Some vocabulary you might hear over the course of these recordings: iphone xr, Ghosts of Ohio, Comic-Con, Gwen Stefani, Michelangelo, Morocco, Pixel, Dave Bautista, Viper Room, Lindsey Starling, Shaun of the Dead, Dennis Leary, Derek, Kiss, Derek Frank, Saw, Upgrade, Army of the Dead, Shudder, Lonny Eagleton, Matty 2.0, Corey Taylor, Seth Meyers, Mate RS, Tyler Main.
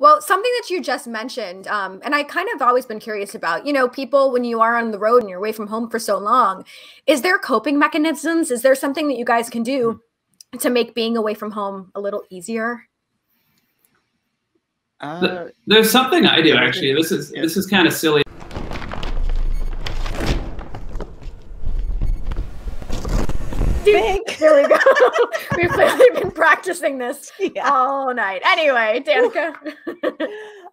Well, something that you just mentioned, and I kind of always been curious about, you know, people, when you are on the road and you're away from home for so long, is there coping mechanisms? Is there something that you guys can do to make being away from home a little easier? There's something I do, actually. This is kind of silly. There we go. We've clearly been practicing this all night. Anyway, Danica.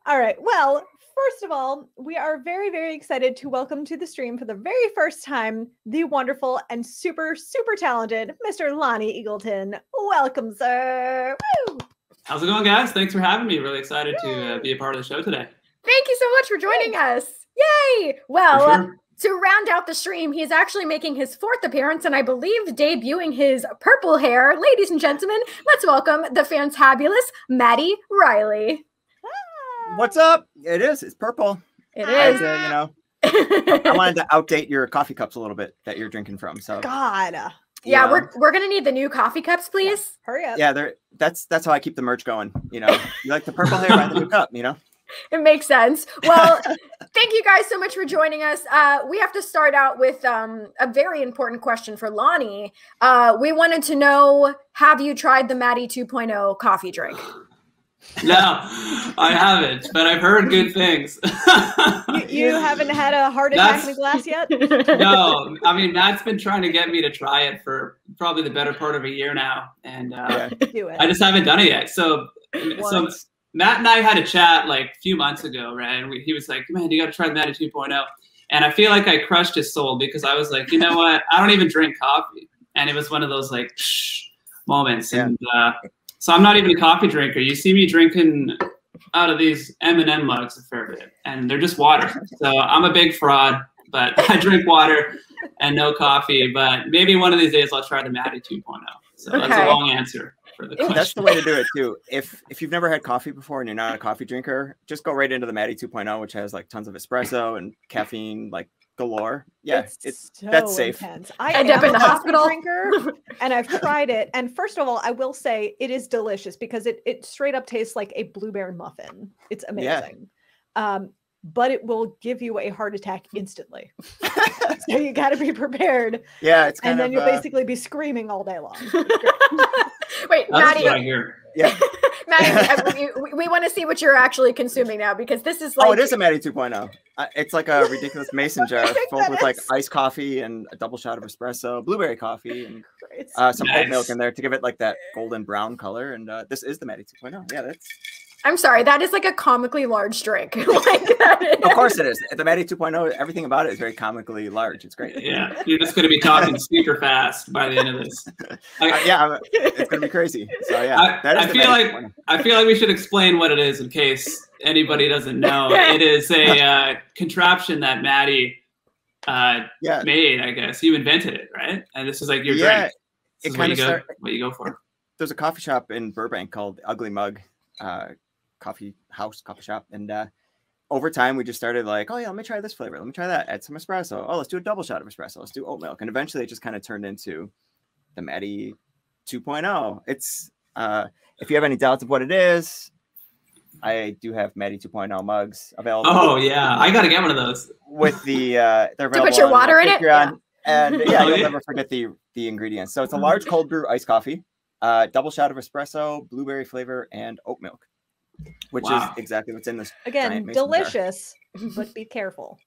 All right. Well, first of all, we are very, very excited to welcome to the stream for the very first time the wonderful and super, super talented Mr. Lonny Eagleton. Welcome, sir. Woo! How's it going, guys? Thanks for having me. Really excited to be a part of the show today. Thank you so much for joining us. Yay. Well, to round out the stream, he's actually making his fourth appearance and I believe debuting his purple hair. Ladies and gentlemen, let's welcome the fantabulous Matty Reilly. What's up? It is. It's purple. It is. You know, I wanted to outdate your coffee cups a little bit that you're drinking from. So God. Yeah, we're gonna need the new coffee cups, please. Hurry up. Yeah, that's how I keep the merch going. You know, you like the purple hair, buy the new cup. You know. It makes sense. Well, thank you guys so much for joining us. We have to start out with a very important question for Lonny. We wanted to know, have you tried the Matty 2.0 coffee drink? No, I haven't, but I've heard good things. You haven't had a heart attack in the glass yet? No, I mean, Matt's been trying to get me to try it for probably the better part of a year now. And I just haven't done it yet. So, Matt and I had a chat like a few months ago, right? And he was like, man, you got to try Matty 2.0. And I feel like I crushed his soul because I was like, you know what? I don't even drink coffee. And it was one of those like moments. Yeah. And so I'm not even a coffee drinker. You see me drinking out of these M&M mugs a fair bit. And they're just water. So I'm a big fraud, but I drink water and no coffee. But maybe one of these days I'll try the Matty 2.0. So that's a long answer. That's the way to do it too. If you've never had coffee before and you're not a coffee drinker, just go right into the Matty 2.0, which has like tons of espresso and caffeine, like galore. Yeah, that's safe. Intense. I end up in the hospital drinker, and I've tried it. And first of all, I will say it is delicious because it straight up tastes like a blueberry muffin. It's amazing. Yeah. But it will give you a heart attack instantly. So you got to be prepared. Yeah, it's kind of, you'll basically be screaming all day long. Wait, Matty. Yeah. Matty, we want to see what you're actually consuming now because this is like. Oh, it is a Matty 2.0. It's like a ridiculous mason jar filled with like iced coffee and a double shot of espresso, blueberry coffee, and some oat milk in there to give it like that golden brown color. And this is the Matty 2.0. Yeah, that's. I'm sorry, that is like a comically large drink. Like that of course it is. The Matty 2.0, everything about it is very comically large. It's great. Yeah, you're just going to be talking super fast by the end of this. Yeah, it's going to be crazy. So yeah, I feel like we should explain what it is in case anybody doesn't know. It is a contraption that Matty made, I guess. You invented it, right? And this is like your drink. This is what you go for. There's a coffee shop in Burbank called Ugly Mug. Coffee shop, and over time we just started like, oh yeah, let me try this flavor, let me try that, add some espresso, oh let's do a double shot of espresso, let's do oat milk, and eventually it just kind of turned into the Matty 2.0. It's if you have any doubts of what it is, I do have Matty 2.0 mugs available. Oh yeah, I gotta get one of those with the they're available to put your water in it, and yeah, you'll never forget the ingredients. So it's a large cold brew iced coffee, double shot of espresso, blueberry flavor, and oat milk, which is exactly what's in this. Again, delicious, but be careful.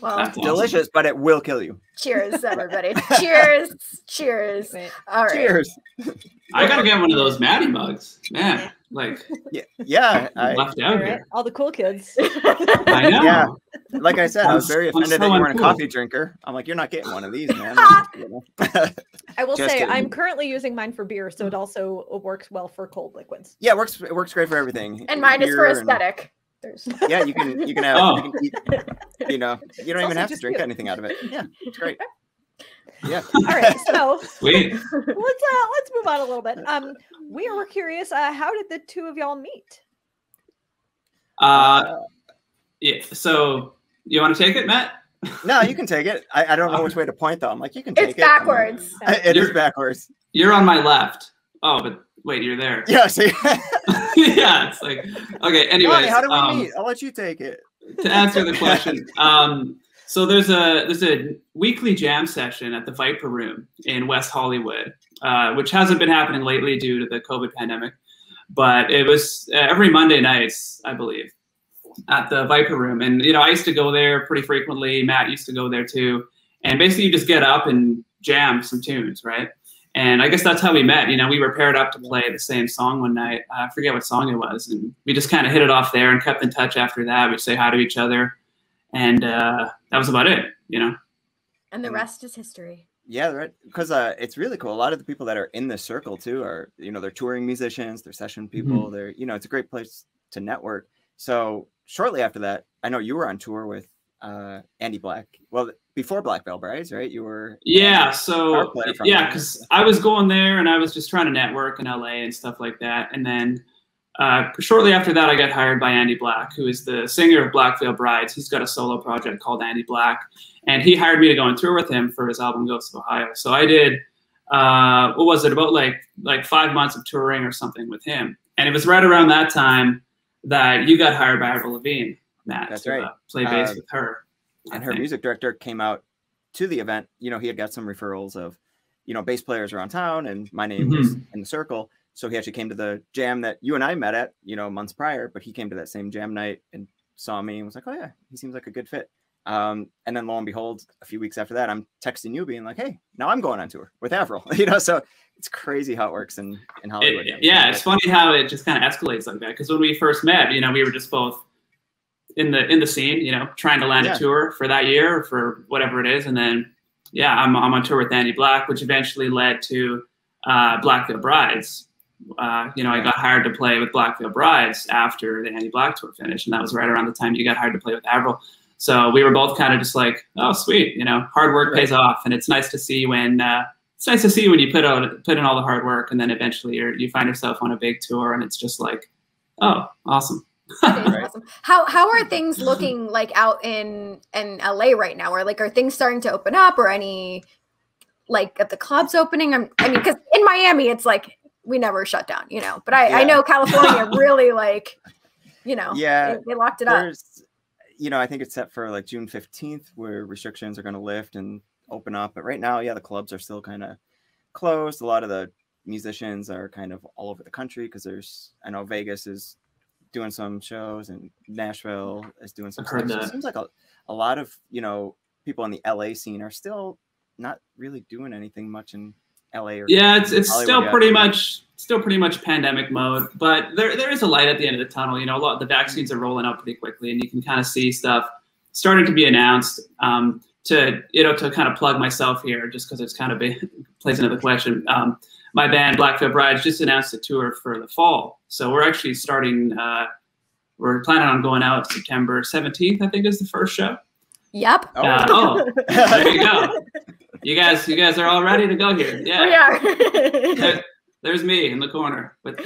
Well, that's delicious, but it will kill you. Cheers, everybody. Cheers. Cheers. All right. Cheers. I gotta get one of those Matty mugs, man. Like, yeah, I'm left out here. All the cool kids. I know. Yeah, like I said, I was very offended that you weren't a coffee drinker. I'm like, you're not getting one of these, man. I will say, kidding. I'm currently using mine for beer, so it also works well for cold liquids. Yeah, it works great for everything. And mine is for aesthetic. Yeah, you can have you can eat, you know, you don't even have to drink anything out of it. Yeah, it's great. Yeah. All right, so let's move on a little bit. We were curious, how did the two of y'all meet? Yeah. So you want to take it, Matt? No, you can take it. I don't know which way to point though. I'm like, you can take it. It's backwards. It is backwards. You're on my left. Oh, but wait, you're there. Yeah, see? Yeah, it's like, okay, anyways. Lonny, how did we meet? I'll let you take it. To answer the question, so there's a weekly jam session at the Viper Room in West Hollywood, which hasn't been happening lately due to the COVID pandemic, but it was every Monday nights, I believe, at the Viper Room. And, you know, I used to go there pretty frequently. Matt used to go there too. And basically you just get up and jam some tunes, right? And I guess that's how we met. You know, we were paired up to play the same song one night. I forget what song it was. And we just kind of hit it off there and kept in touch after that. We'd say hi to each other. And that was about it, you know. And the rest is history. Yeah, right. Because it's really cool. A lot of the people that are in this circle, too, are, you know, they're touring musicians, they're session people. Mm-hmm. They're, you know, it's a great place to network. So shortly after that, I know you were on tour with Andy Black. Well, before Black Veil Brides, right? You were because I was going there and I was just trying to network in LA and stuff like that. And then shortly after that, I got hired by Andy Black, who is the singer of Black Veil Brides. He's got a solo project called Andy Black, and he hired me to go on tour with him for his album Ghosts of Ohio. So I did what was it, about like 5 months of touring or something with him. And it was right around that time that you got hired by Avril Lavigne, Matt. That's right. Play bass with her. And her music director came out to the event. You know, he had got some referrals of, you know, bass players around town, and my name was in the circle. So he actually came to the jam that you and I met at, you know, months prior, but he came to that same jam night and saw me and was like, oh yeah, he seems like a good fit. And then lo and behold, a few weeks after that, I'm texting you being like, hey, now I'm going on tour with Avril, you know? So it's crazy how it works in Hollywood. It's funny how it just kind of escalates like that. Cause when we first met, you know, we were just both in the scene, you know, trying to land a tour for that year or for whatever it is. And then, yeah, I'm on tour with Andy Black, which eventually led to Black Veil Brides. You know, I got hired to play with Black Veil Brides after the Andy Black tour finished. And that was right around the time you got hired to play with Avril. So we were both kind of just like, oh, sweet, you know, hard work pays off. And it's nice to see when, you put in all the hard work, and then eventually you find yourself on a big tour and it's just like, oh, awesome. Awesome. How are things looking like out in LA right now? Or like, are things starting to open up, or any, like, at the clubs opening? I mean, because in Miami, it's like, we never shut down, you know, but I know California really, like, you know, they locked it up. You know, I think it's set for like June 15th where restrictions are going to lift and open up. But right now, yeah, the clubs are still kind of closed. A lot of the musicians are kind of all over the country because I know Vegas is doing some shows and Nashville is doing some stuff. So it seems like a lot of, you know, people in the LA scene are still not really doing anything much in LA. Or it's still pretty much pandemic mode, but there is a light at the end of the tunnel. You know, a lot of the vaccines are rolling out pretty quickly, and you can kind of see stuff starting to be announced. To kind of plug myself here, just because it's kind of plays into the question. My band Black Veil Brides just announced a tour for the fall, so we're actually starting. We're planning on going out September 17th. I think is the first show. Yep. There you go. You guys are all ready to go here. Yeah. We are. There's me in the corner. But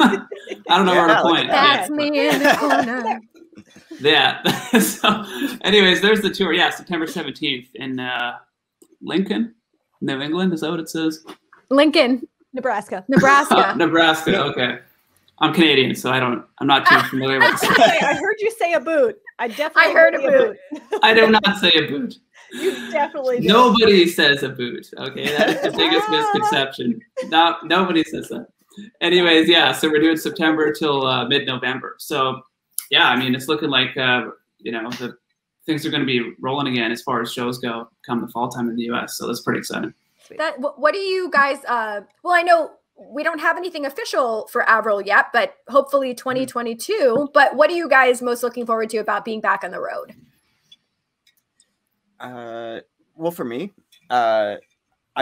I don't know where to point. That's me in the corner. So anyways, there's the tour. Yeah, September 17th in Lincoln, New England. Is that what it says? Lincoln, Nebraska. Nebraska. Okay. I'm Canadian, so I'm not too familiar with this. I heard you say a boot. I heard a boot. I did not say a boot. You definitely do. Nobody says a boot. Okay, that is the biggest misconception. Nobody says that. Anyways, yeah, so we're doing September till mid-November. So, yeah, I mean, it's looking like, you know, the things are going to be rolling again as far as shows go come the fall time in the U.S., so that's pretty exciting. What do you guys well, I know we don't have anything official for Avril yet, but hopefully 2022. But what are you guys most looking forward to about being back on the road? Well, for me, I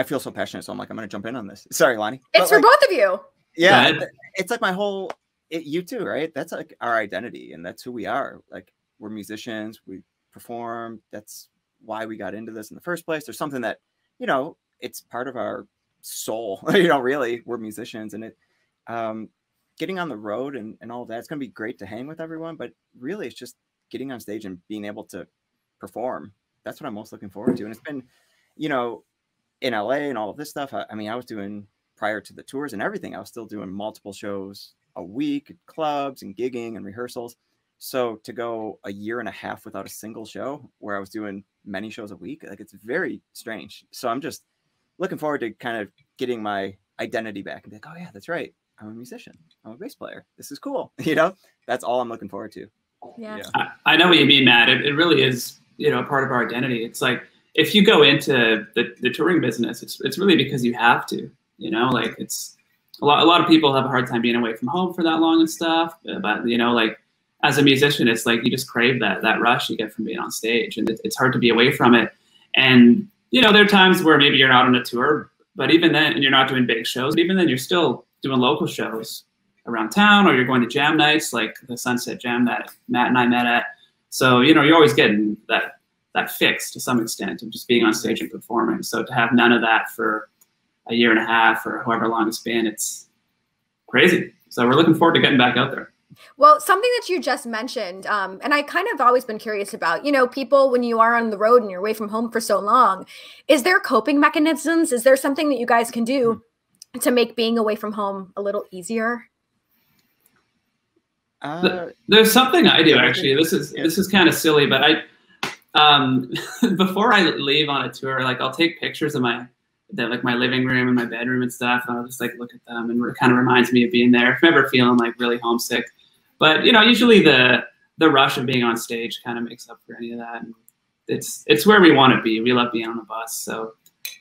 feel so passionate, so I'm like, I'm gonna jump in on this. Sorry, Lonny. It's for, like, both of you. Yeah, it's like my whole you too, right? That's like our identity, and that's who we are. Like, we're musicians, we perform. That's why we got into this in the first place. There's something that, you know, it's part of our soul. You know, really, we're musicians, and it getting on the road and all of that, it's gonna be great to hang with everyone, but really it's just getting on stage and being able to perform. That's what I'm most looking forward to. And it's been, you know, in LA and all of this stuff. I mean, I was doing prior to the tours and everything, I was still doing multiple shows a week at clubs and gigging and rehearsals. So to go a year and a half without a single show where I was doing many shows a week, like, it's very strange. So I'm just looking forward to kind of getting my identity back and be like, oh yeah, that's right, I'm a musician, I'm a bass player, this is cool. You know, that's all I'm looking forward to. Yeah. I know what you mean, Matt. It really is, you know, part of our identity. It's like, if you go into the touring business, it's really because you have to, you know, like, it's a lot of people have a hard time being away from home for that long and stuff. But, you know, like, as a musician, it's like, you just crave that rush you get from being on stage, and it's hard to be away from it. And, you know, there are times where maybe you're not on a tour, but even then, and you're not doing big shows, but even then you're still doing local shows around town, or you're going to jam nights like the Sunset Jam that Matt and I met at. So, you know, you're always getting that fix to some extent of just being on stage and performing. So to have none of that for a year and a half or however long it's been, it's crazy. So we're looking forward to getting back out there. Well, something that you just mentioned, and I kind of always been curious about, you know, people, when you are on the road and you're away from home for so long, is there coping mechanisms? Is there something that you guys can do to make being away from home a little easier? There's something I do, actually. This is kind of silly, but I before I leave on a tour, like, I'll take pictures of my living room and my bedroom and stuff, and I'll just, like, look at them, and it kind of reminds me of being there if I'm ever feeling, like, really homesick. But, you know, usually the rush of being on stage kind of makes up for any of that. And it's where we want to be. We love being on the bus. So,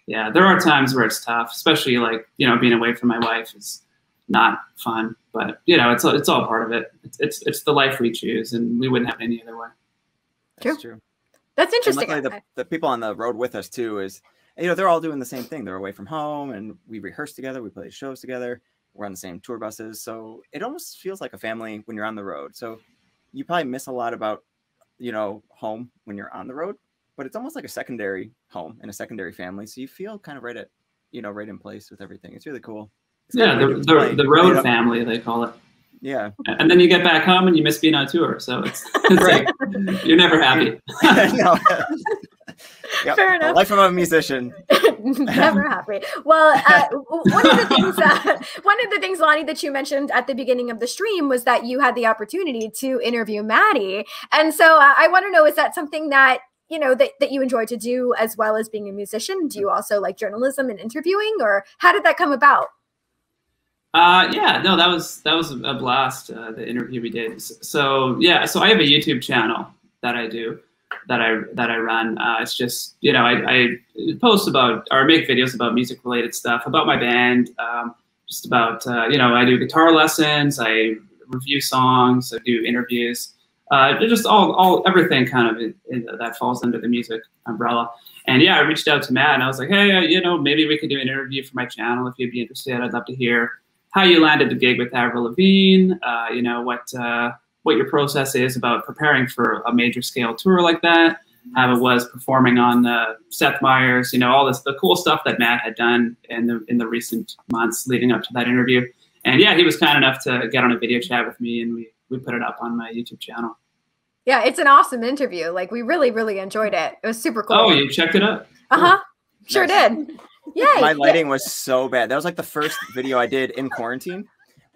yeah, there are times where it's tough, especially, like, you know, being away from my wife is not fun. But, you know, it's all part of it. It's the life we choose, and we wouldn't have it any other way. That's true. That's interesting. And luckily, the people on the road with us, too, is, you know, they're all doing the same thing. They're away from home, and we rehearse together. We play shows together. We're on the same tour buses. So it almost feels like a family when you're on the road. So you probably miss a lot about, you know, home when you're on the road, but it's almost like a secondary home and a secondary family. So you feel kind of right at, you know, right in place with everything. It's really cool. It's the road family, they call it. Yeah. And then you get back home and you miss being on tour. So it's right. Like, you're never happy. No. Yep. Fair enough. The life of a musician. Never happy. Well, one of the things, Lonny, that you mentioned at the beginning of the stream was that you had the opportunity to interview Matty. And so I want to know, is that something that, you know, that you enjoy to do as well as being a musician? Do you also like journalism and interviewing, or how did that come about? Yeah, no, that was a blast, the interview we did. So, yeah, so I have a YouTube channel that I do. That I run. It's just, you know, I post about or make videos about music related stuff, about my band, just about, you know, I do guitar lessons, I review songs, I do interviews, just all everything kind of that falls under the music umbrella. And yeah, I reached out to Matt and I was like, hey, you know, maybe we could do an interview for my channel if you'd be interested. I'd love to hear how you landed the gig with Avril Lavigne, you know, what your process is about preparing for a major scale tour like that, how it was performing on Seth Meyers, you know, all this, the cool stuff that Matt had done in the recent months leading up to that interview. And yeah, he was kind enough to get on a video chat with me, and we put it up on my YouTube channel. Yeah, it's an awesome interview. Like, we really, really enjoyed it. It was super cool. Oh, you checked it out? Uh-huh, sure did. Yay. My lighting was so bad. That was like the first video I did in quarantine,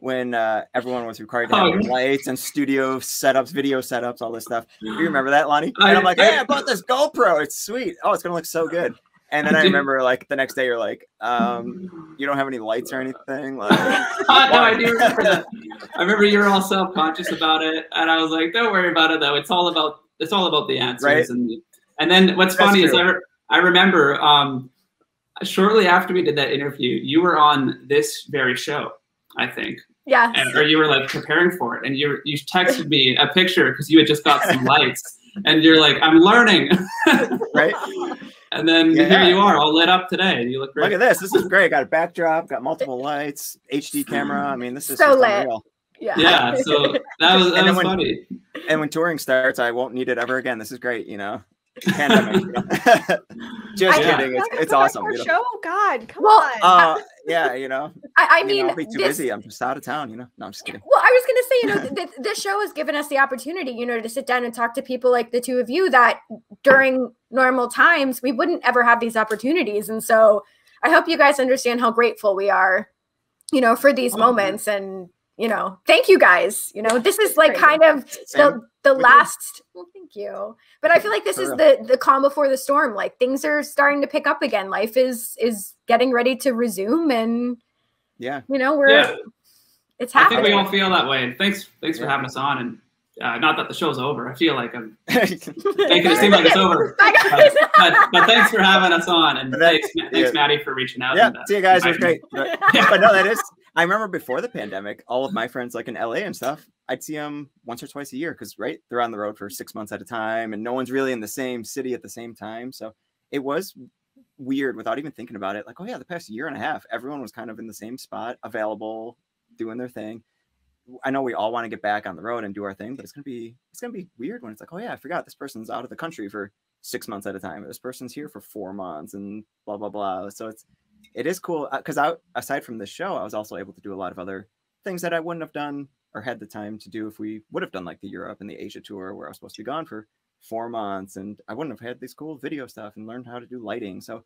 when everyone was required to have lights and studio setups, video setups, all this stuff. You remember that, Lonny? And I'm like, hey, I bought this GoPro. It's sweet. Oh, it's going to look so good. And then I remember, like, the next day you're like, you don't have any lights or anything? Like, no, I do remember that. I remember you were all self-conscious about it. And I was like, don't worry about it, though. It's all about the answers. Right? And then what's funny is I remember shortly after we did that interview, you were on this very show, I think. Yeah. Or you were like preparing for it, and you texted me a picture because you had just got some lights, and you're like, I'm learning. Right. And then here you are all lit up today. You look great. Look at this. This is great. Got a backdrop, got multiple lights, HD camera. I mean, this is so lit. Unreal. Yeah. Yeah. So that was funny. And when touring starts, I won't need it ever again. This is great, you know. Pandemic. Just kidding. It's awesome. You know? Show? God, come on. Yeah, you know. I mean, I'll be too busy. I'm just out of town, you know. No, I'm just kidding. Well, I was going to say, you know, this show has given us the opportunity, you know, to sit down and talk to people like the two of you that during normal times, we wouldn't ever have these opportunities. And so I hope you guys understand how grateful we are, you know, for these moments. And, you know, thank you guys. You know, this is like kind of the last, well, thank you. But I feel like this is the calm before the storm. Like things are starting to pick up again. Life is getting ready to resume. And yeah, you know, we're, it's happening. I think we all feel that way. And thanks for having us on. And not that the show's over. I feel like I'm making it seem like it's over. But thanks for having us on, and thanks Matty for reaching out. Yeah, and, see you guys. It was great. But no, that is. I remember before the pandemic, all of my friends like in LA and stuff, I'd see them once or twice a year because they're on the road for 6 months at a time, and no one's really in the same city at the same time. So it was weird without even thinking about it. Like, oh yeah, the past year and a half, everyone was kind of in the same spot, available, doing their thing. I know we all want to get back on the road and do our thing, but it's gonna be weird when it's like, oh yeah, I forgot this person's out of the country for 6 months at a time. This person's here for 4 months and blah blah blah. So it is cool because aside from this show, I was also able to do a lot of other things that I wouldn't have done or had the time to do if we would have done like the Europe and the Asia tour where I was supposed to be gone for 4 months, and I wouldn't have had these cool video stuff and learned how to do lighting. So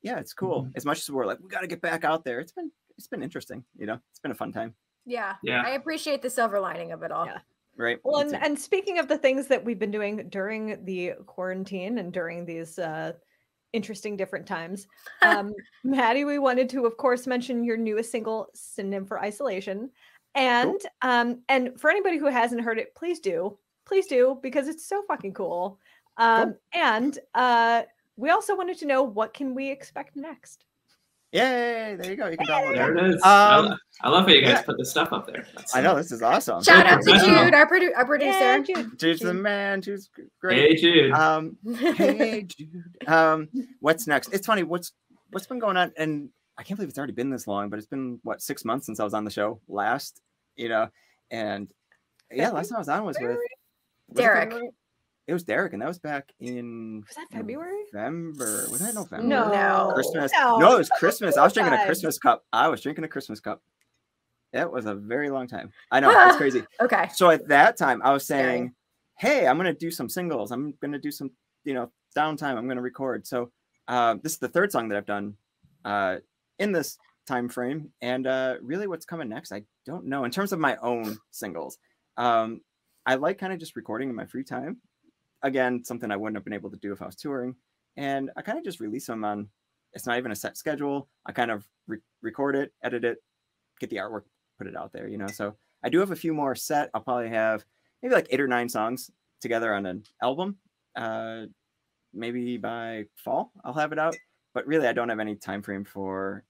yeah, it's cool. Mm-hmm. As much as we're like, we got to get back out there, it's been interesting. You know, it's been a fun time. Yeah, I appreciate the silver lining of it all. Yeah. Right. Well, and speaking of the things that we've been doing during the quarantine and during these interesting different times, Matty, we wanted to, of course, mention your newest single, Synonym for Isolation. And cool. And for anybody who hasn't heard it, please do, because it's so fucking cool. Cool. And we also wanted to know, what can we expect next? Yay, there you go. You can download it. There it is. I love how you guys put this stuff up there. I know, this is awesome. Shout out to Jude, our producer. Yeah, Jude. Jude's the man. Jude's great. Hey, Jude. Hey, Jude. What's next? It's funny, what's been going on? And I can't believe it's already been this long, but it's been, what, 6 months since I was on the show last, you know? And yeah, last time I was on was with Derek. It was Derek, and that was back in... Was that February? November. Was that November? No. Christmas. No, it was Christmas. I was drinking a Christmas cup. That was a very long time. I know, it's crazy. Okay. So at that time, I was saying, hey, I'm going to do some singles. I'm going to do some, you know, downtime. I'm going to record. So this is the third song that I've done in this time frame. And really what's coming next, I don't know. In terms of my own singles, I like kind of just recording in my free time. Again, something I wouldn't have been able to do if I was touring. And I kind of just release them on, it's not even a set schedule. I kind of record it, edit it, get the artwork, put it out there, you know? So I do have a few more set. I'll probably have maybe like 8 or 9 songs together on an album. Maybe by fall, I'll have it out. But really, I don't have any time frame for,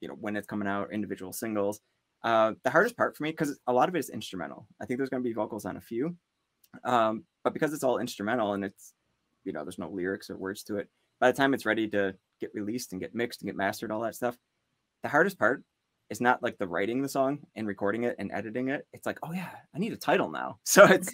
you know, when it's coming out, individual singles. The hardest part for me, because a lot of it is instrumental. I think there's going to be vocals on a few. But because it's all instrumental and it's, you know, there's no lyrics or words to it, by the time it's ready to get released and get mixed and get mastered, all that stuff, the hardest part is not like the writing the song and recording it and editing it. It's like, oh yeah, I need a title now. So it's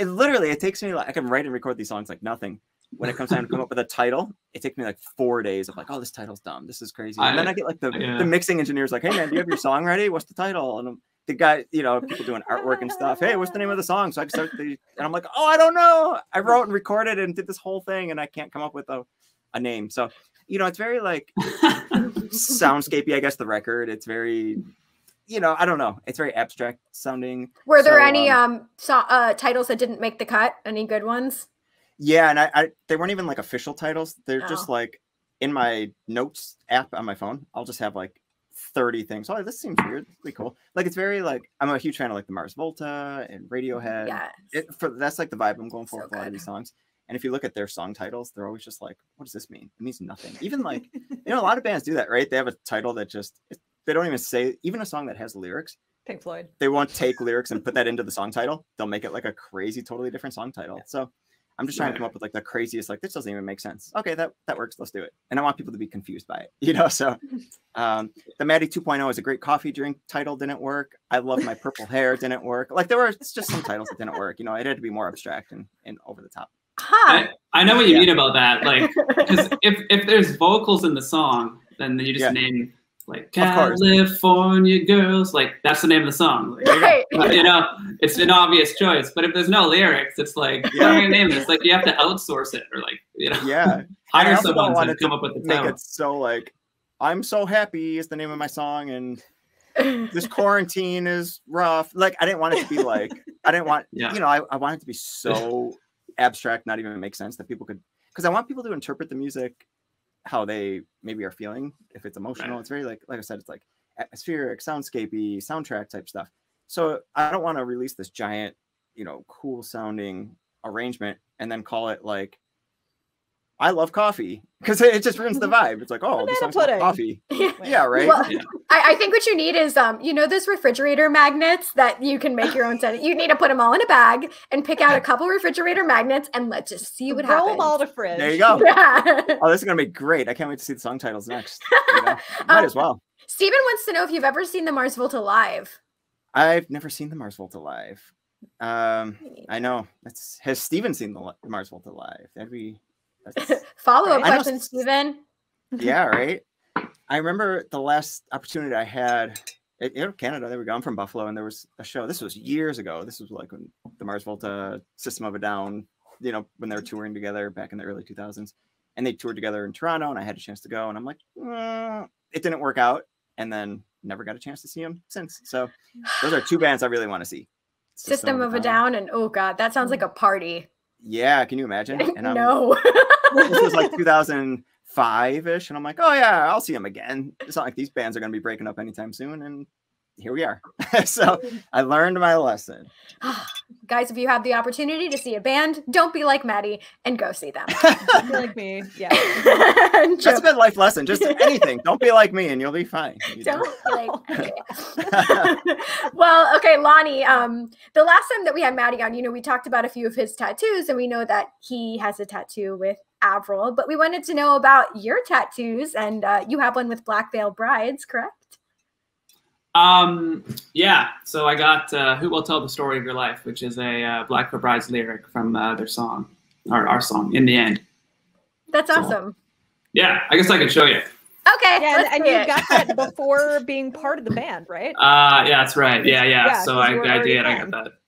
literally, it takes me like, I can write and record these songs like nothing. When it comes time to come up with a title, it takes me like 4 days of like, oh, this title's dumb. This is crazy. And then I get like the mixing engineer's like, hey man, do you have your song ready? What's the title? And I'm, the guy, you know, people doing artwork and stuff. Hey, what's the name of the song? So I start and I'm like, oh, I don't know. I wrote and recorded and did this whole thing, and I can't come up with a name. So, you know, it's very like soundscapey, I guess, the record. It's very, you know, I don't know. It's very abstract sounding. Were there any titles that didn't make the cut? Any good ones? Yeah, and they weren't even like official titles. They're just like in my notes app on my phone. I'll just have like 30 things. Oh, this seems weird. It's really cool. Like, it's very like, I'm a huge fan of like the Mars Volta and Radiohead. Yes. That's like the vibe I'm going for with a lot of these songs. And if you look at their song titles, they're always just like, what does this mean? It means nothing. Even like, you know, a lot of bands do that, right? They have a title that just, they don't even say, even a song that has lyrics. Pink Floyd. They won't take lyrics and put that into the song title. They'll make it like a crazy, totally different song title. Yeah. So I'm just trying to come up with like the craziest, like, this doesn't even make sense. Okay, that works. Let's do it. And I want people to be confused by it, you know? So the Matty 2.0 is a great coffee drink title. Didn't work. I love my purple hair. Didn't work. Like there were just some titles that didn't work. You know, it had to be more abstract and over the top. Huh. I know what you mean about that. Like, because if there's vocals in the song, then you just name like California Girls. Like that's the name of the song. Like, you know, it's an obvious choice. But if there's no lyrics, it's like what are you name this? Like you have to outsource it or like you know hire someone to come up with the title. Make it so like I'm So Happy is the name of my song, and this quarantine is rough. Like, I didn't want it to be like, I didn't want, you know, I want it to be so abstract, not even make sense that people could, because I want people to interpret the music how they maybe are feeling. If it's emotional, it's very like I said, it's like atmospheric, soundscapey, soundtrack type stuff. So I don't want to release this giant, you know, cool sounding arrangement and then call it like, I love coffee, because it just ruins the vibe. It's like, oh, this song's about coffee. Yeah, right. Well, I think what you need is, you know, those refrigerator magnets that you can make your own scent. You need to put them all in a bag and pick out a couple refrigerator magnets and let's just see what happens. Roll them all to fridge. There you go. Yeah. Oh, this is gonna be great. I can't wait to see the song titles next. You know? Might as well. Steven wants to know if you've ever seen the Mars Volta live. I've never seen the Mars Volta live. I know. That's, has Steven seen the Mars Volta live? That'd be. Follow-up question, Steven. Yeah, right. I remember the last opportunity I had in Canada. There we go. I'm from Buffalo, and there was a show. This was years ago. This was like when the Mars Volta, System of a Down, you know, when they were touring together back in the early 2000s. And they toured together in Toronto, and I had a chance to go. And I'm like, it didn't work out. And then never got a chance to see them since. So those are two bands I really want to see. System of a Down and, oh, God, that sounds like a party. Yeah, can you imagine? And I'm, no. This was like 2005-ish, and I'm like, oh yeah, I'll see them again. It's not like these bands are going to be breaking up anytime soon, and here we are. So I learned my lesson. Guys, if you have the opportunity to see a band, don't be like Matty and go see them. Don't be like me, yeah. That's a good life lesson, just anything. Don't be like me, and you'll be fine. Don't be like me. Well, okay, Lonny, the last time that we had Matty on, you know, we talked about a few of his tattoos, and we know that he has a tattoo with Avril, but we wanted to know about your tattoos, and you have one with Black Veil Brides, correct? Yeah, so I got Who Will Tell the Story of Your Life, which is a Black Veil Brides lyric from their song, or our song, In the End. That's awesome. So, yeah, I guess I could show you. Okay. Yeah, and you got that before being part of the band, right? Yeah, that's right. Yeah, yeah. So I did. I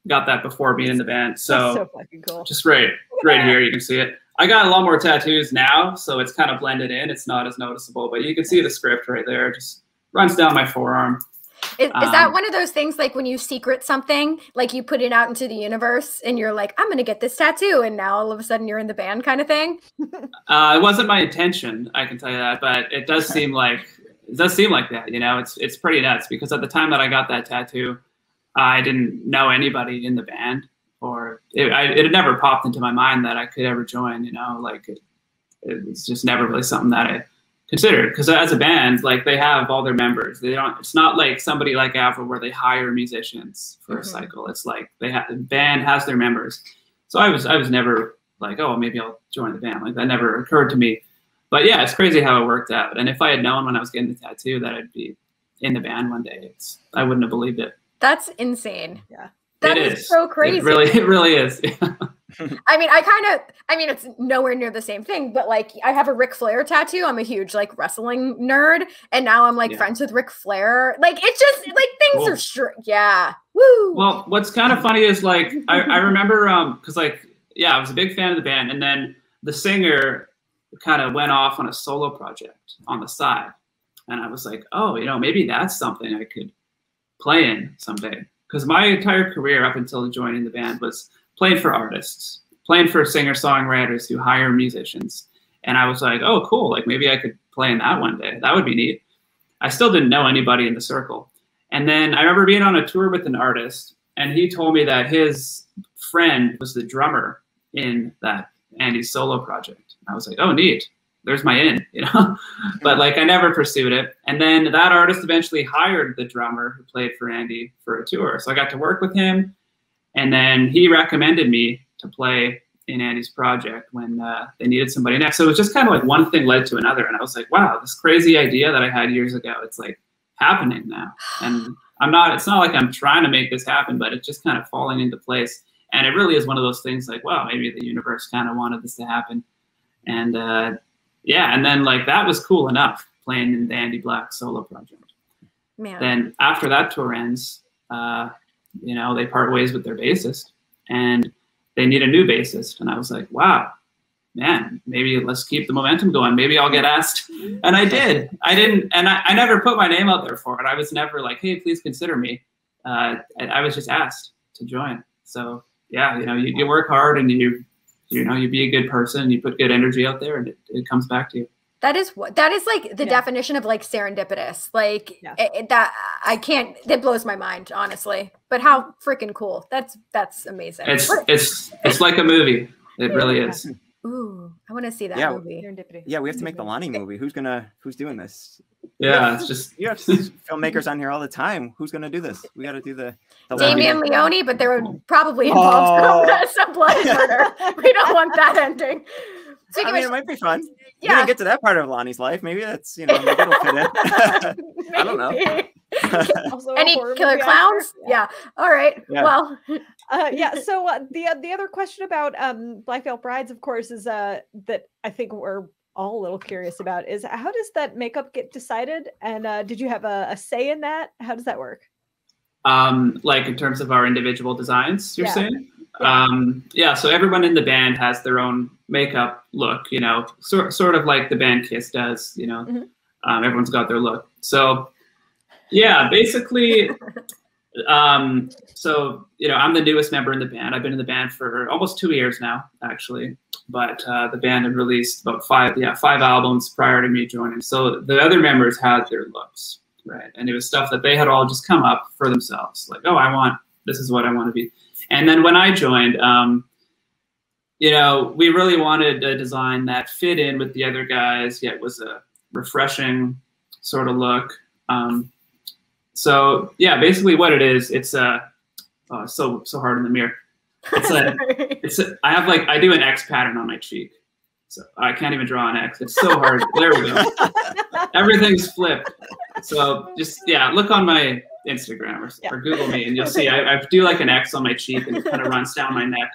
got that before being in the band. So, that's so fucking cool. Just right here. You can see it. I got a lot more tattoos now, so it's kind of blended in. It's not as noticeable, but you can see the script right there. It just runs down my forearm. Is that one of those things like when you secret something, like you put it out into the universe and you're like, I'm going to get this tattoo. And now all of a sudden you're in the band kind of thing. It wasn't my intention. I can tell you that, but it does seem like, that, you know, it's pretty nuts because at the time that I got that tattoo, I didn't know anybody in the band or it had never popped into my mind that I could ever join, you know, like it's just never really something that I considered, because as a band, like they have all their members. They don't. It's not like somebody like Avril where they hire musicians for a cycle. It's like they have the band has their members. So I was never like, oh, maybe I'll join the band. Like that never occurred to me. But yeah, it's crazy how it worked out. And if I had known when I was getting the tattoo that I'd be in the band one day, I wouldn't have believed it. That's insane. Yeah, that is so crazy. It really is. Yeah. I mean, it's nowhere near the same thing, but like I have a Ric Flair tattoo. I'm a huge like wrestling nerd. And now I'm like friends with Ric Flair. Like it's just like things are sure. Yeah. Woo. Well, what's kind of funny is like, I remember, cause like, yeah, I was a big fan of the band. And then the singer kind of went off on a solo project on the side. And I was like, oh, you know, maybe that's something I could play in someday. Cause my entire career up until joining the band was playing for artists, playing for singer-songwriters who hire musicians. And I was like, oh, cool. Like maybe I could play in that one day. That would be neat. I still didn't know anybody in the circle. And then I remember being on a tour with an artist and he told me that his friend was the drummer in that Andy's solo project. And I was like, oh, neat. There's my in, you know? But like I never pursued it. And then that artist eventually hired the drummer who played for Andy for a tour. So I got to work with him. And then he recommended me to play in Andy's project when they needed somebody next. So it was just kind of like one thing led to another. And I was like, wow, this crazy idea that I had years ago, it's like happening now. And it's not like I'm trying to make this happen, but it's just kind of falling into place. And it really is one of those things like, wow, maybe the universe kind of wanted this to happen. And yeah, and then like that was cool enough playing in the Andy Black solo project. Man. Then after that tour ends, you know, they part ways with their bassist and they need a new bassist. And I was like, wow, man, maybe let's keep the momentum going. Maybe I'll get asked. And I did. I didn't. And I never put my name out there for it. I was never like, hey, please consider me. I was just asked to join. So yeah, you know, you work hard and you know, you be a good person, you put good energy out there and it comes back to you. That is like the definition of like serendipitous. Like that blows my mind, honestly, but how freaking cool. That's amazing. It's like a movie. It really is. Ooh, I want to see that movie. Yeah, we have to make the Lonny movie. Who's doing this? Yeah, it's just you have filmmakers on here all the time. Who's gonna do this? We got to do the Damien Leone, but they would probably involve some blood murder. We don't want that ending. So I mean, it might be fun. Yeah, we didn't get to that part of Lonny's life. Maybe that's maybe it'll fit in. I don't know. Any killer clowns? Yeah. All right. Yeah. Well, so the other question about Black Veil Brides, of course, is that I think we're all a little curious about is how does that makeup get decided? And did you have a say in that? How does that work? Like in terms of our individual designs, you're saying? Yeah. So everyone in the band has their own makeup look, sort of like the band Kiss does, everyone's got their look. So yeah, basically, I'm the newest member in the band. I've been in the band for almost 2 years now, actually. But the band had released about five albums prior to me joining. So the other members had their looks, right? And it was stuff that they had all just come up for themselves. Like, oh, this is what I want to be. And then when I joined, we really wanted a design that fit in with the other guys, yet was a refreshing sort of look. So yeah, basically what it is, it's so hard in the mirror. I have like, I do an X pattern on my cheek. So I can't even draw an X. It's so hard. There we go. Everything's flipped. So just, look on my Instagram or Google me and you'll see, I do like an X on my cheek and it kind of runs down my neck.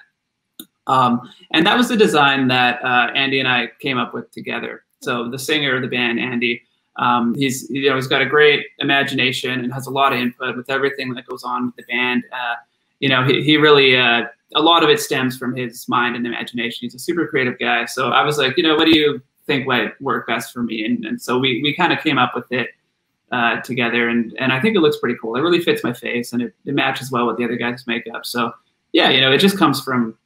And that was the design that Andy and I came up with together. So the singer of the band, Andy, he's got a great imagination and has a lot of input with everything that goes on with the band. He really, a lot of it stems from his mind and imagination. He's a super creative guy. So I was like, what do you think would work best for me? And so we kind of came up with it together. And I think it looks pretty cool. It really fits my face and it matches well with the other guy's makeup. So yeah, it just comes from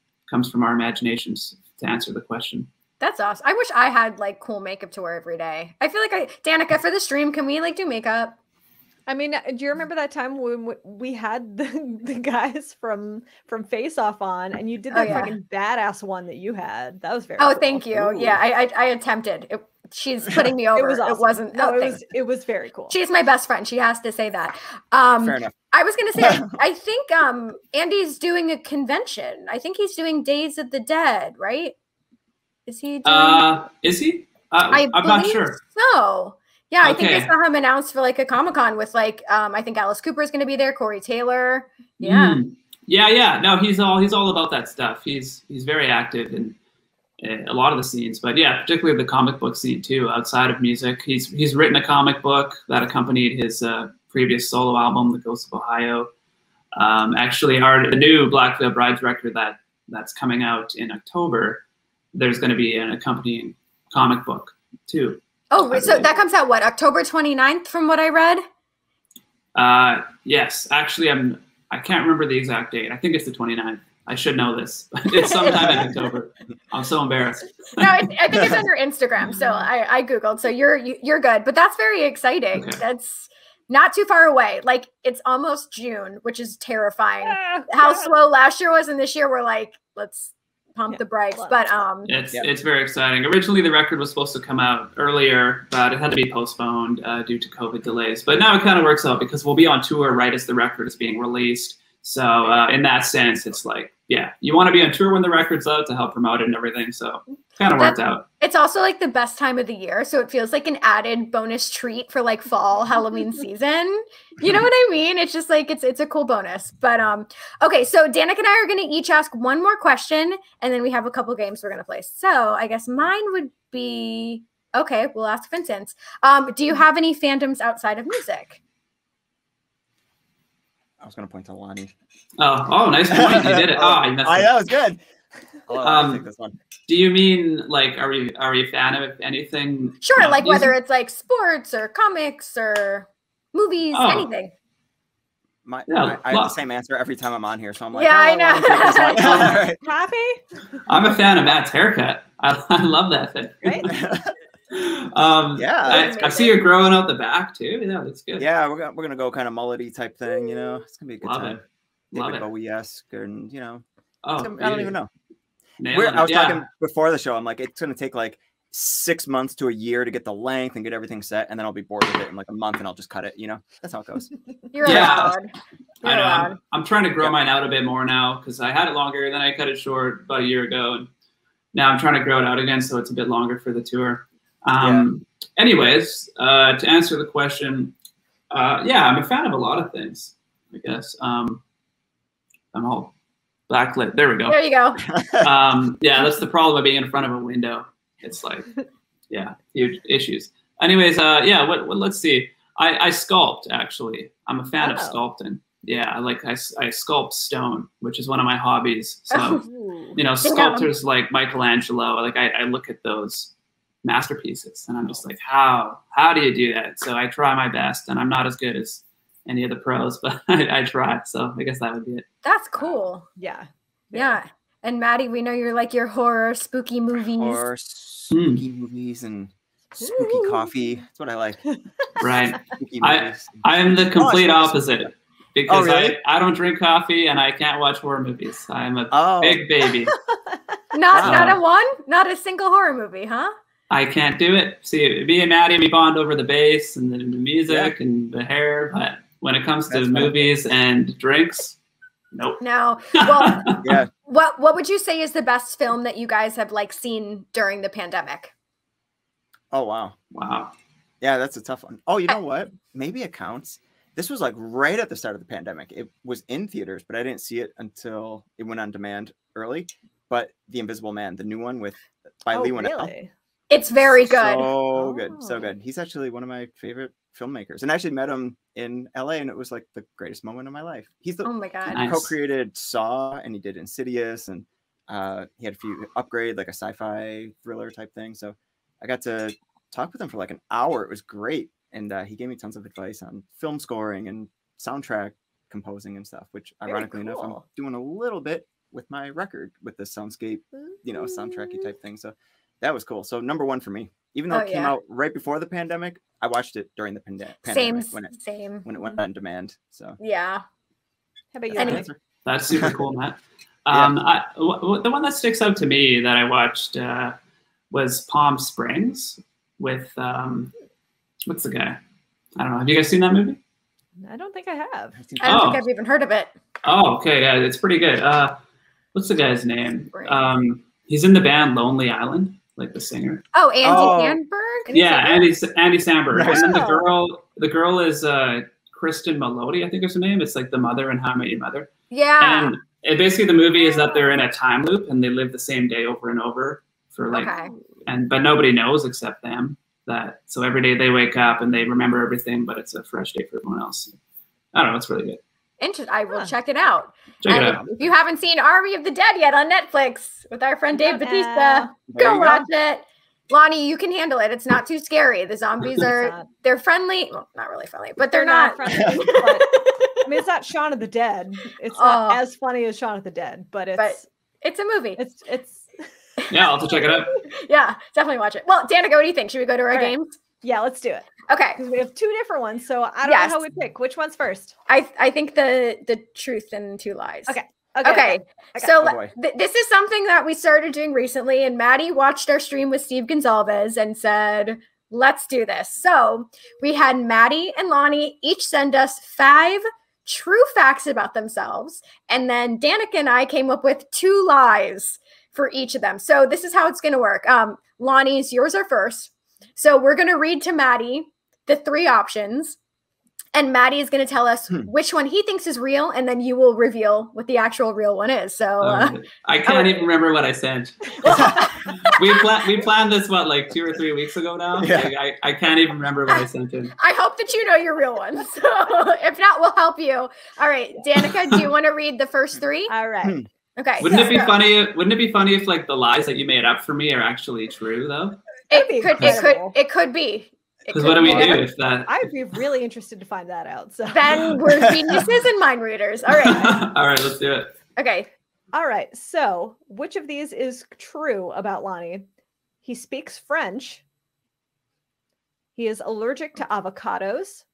our imaginations to answer the question. That's awesome. I wish I had like cool makeup to wear every day. I feel like Danica, for the stream, can we like do makeup? I mean, do you remember that time when we had the guys from Face Off on, and you did that fucking badass one that you had? That was very. Oh, cool. Thank you. Ooh. Yeah, I attempted. She's putting me over. It was awesome. It wasn't. No, it was very cool. She's my best friend. She has to say that. Fair enough. I was gonna say, I think Andy's doing a convention. I think he's doing Days of the Dead, right? Is he? Doing is he? I'm not sure. So. Yeah, I think I saw him announced for like a Comic-Con with like I think Alice Cooper is going to be there, Corey Taylor. Yeah. Mm. Yeah. No, he's all about that stuff. He's very active in a lot of the scenes, but yeah, particularly the comic book scene too. Outside of music, he's written a comic book that accompanied his previous solo album, The Ghosts of Ohio. Actually, the new Black Veil Brides record that's coming out in October. There's going to be an accompanying comic book too. Oh, so that comes out, what, October 29th from what I read? Yes. Actually, I can't remember the exact date. I think it's the 29th. I should know this. It's sometime in October. I'm so embarrassed. No, I think it's on your Instagram. So I Googled. So you're good. But that's very exciting. Okay. That's not too far away. Like, it's almost June, which is terrifying. How slow last year was and this year we're like, let's pump the brakes, but it's very exciting. Originally the record was supposed to come out earlier, but it had to be postponed due to COVID delays, but now it kind of works out because we'll be on tour right as the record is being released. So in that sense, it's like, yeah, you want to be on tour when the record's out to help promote it and everything, so kind of worked out. It's also like the best time of the year, so it feels like an added bonus treat for like fall Halloween season. You know what I mean? It's just like it's a cool bonus. But okay, so Danica and I are gonna each ask one more question, and then we have a couple games we're gonna play. So I guess mine would be okay. We'll ask Vincent. Do you have any fandoms outside of music? I was gonna point to Lonny. Oh, nice point! You did it. Oh, I messed up. That was good. Hold on, I think this one. Do you mean like are we a fan of anything? Sure, like music? Whether it's like sports or comics or movies, anything. I have the same answer every time I'm on here, so I'm like, yeah, I know. Happy? I'm a fan of Matt's haircut. I love that thing. Right? I see you're growing out the back too. Yeah, that's good. Yeah, we're gonna go kind of mullet-y type thing. You know, it's gonna be a good time. David Bowie-esque, and you know, I don't even know. I was talking before the show. I'm like, it's gonna take like 6 months to a year to get the length and get everything set, and then I'll be bored with it in like a month and I'll just cut it, you know. That's how it goes. I'm trying to grow mine out a bit more now, because I had it longer, then I cut it short about a year ago, and now I'm trying to grow it out again so it's a bit longer for the tour. Anyways, to answer the question, yeah, I'm a fan of a lot of things, I guess. I'm all backlit. There we go. There you go. Yeah, that's the problem of being in front of a window. It's like, yeah, huge issues. Anyways, yeah, let's see. I sculpt, actually. I'm a fan of sculpting. Yeah, I sculpt stone, which is one of my hobbies. So, you know, sculptors like Michelangelo, like I look at those masterpieces and I'm just like, how do you do that? So I try my best, and I'm not as good as any of the pros, but I try. So I guess that would be it. That's cool. Yeah. Yeah. And Matty, we know you're like your horror, spooky movies. Horror, spooky movies, and spooky coffee. That's what I like. Right. I am the complete opposite, because really? I don't drink coffee and I can't watch horror movies. I'm a big baby. Not a single horror movie, huh? I can't do it. See, me and Matty, we bond over the bass and the music and the hair, but when it comes to movies and drinks, nope. No. Well, what would you say is the best film that you guys have like seen during the pandemic? Oh, wow. Wow. Yeah, that's a tough one. Oh, you know what? Maybe it counts. This was like right at the start of the pandemic. It was in theaters, but I didn't see it until it went on demand early. But The Invisible Man, the new one by Lee Whannell. It's very good. So good. So good. He's actually one of my favorite filmmakers, and I actually met him in LA, and it was like the greatest moment of my life. He's the he co-created Saw, and he did Insidious, and he had a few Upgrade, like a sci-fi thriller type thing. So I got to talk with him for like an hour. It was great, and he gave me tons of advice on film scoring and soundtrack composing and stuff, which ironically enough I'm doing a little bit with my record with the soundscape, you know, soundtracky type thing. So that was cool. So #1 for me, even though it came out right before the pandemic, I watched it during the pandemic when it went on demand. So yeah. How about you? That's super cool, Matt. The one that sticks out to me that I watched was Palm Springs with what's the guy? I don't know. Have you guys seen that movie? I don't think I have. I don't think I've even heard of it. Oh, okay. Yeah, it's pretty good. What's the guy's name? He's in the band Lonely Island, like the singer. Oh, Andy Samberg? Yeah, Andy Samberg. Wow. And then the girl is Kristen Melody, I think is her name. It's like the mother in How I Met Your Mother. Yeah. And basically the movie is that they're in a time loop and they live the same day over and over for like, but nobody knows except them. So every day they wake up and they remember everything, but it's a fresh day for everyone else. I don't know, it's really good. I will check it out. If you haven't seen Army of the Dead yet on Netflix with our friend Dave Bautista, go watch it. Lonny, you can handle it. It's not too scary. The zombies they're friendly. Well, not really friendly, but they're not friendly. But, I mean, it's not Shaun of the Dead. It's not as funny as Shaun of the Dead, but it's a movie. It's yeah, I'll have to check it out. Yeah, definitely watch it. Well, Danica, what do you think? Should we go to our games? Yeah, let's do it. Okay, because we have 2 different ones, so I don't know how we pick. Which one's first? I think the truth and 2 lies. Okay. So this is something that we started doing recently, and Matty watched our stream with Steve Gonsalves and said, "Let's do this." So we had Matty and Lonny each send us 5 true facts about themselves, and then Danica and I came up with 2 lies for each of them. So this is how it's going to work. Lonnie's, yours are first. So we're going to read to Matty the 3 options, and Matty is going to tell us which one he thinks is real, and then you will reveal what the actual real one is. So I can't even remember what I sent. We planned this, what, like 2 or 3 weeks ago now? Yeah. Like, I can't even remember what I sent in. I hope that you know your real one. So if not, we'll help you. All right, Danica, do you want to read the first 3? All right. Okay. Wouldn't it be funny if like the lies that you made up for me are actually true though? It could be. Because what do we do if that? I'd be really interested to find that out. So. Then we're geniuses and mind readers. All right. All right, let's do it. Okay. All right. So which of these is true about Lonny? He speaks French. He is allergic to avocados.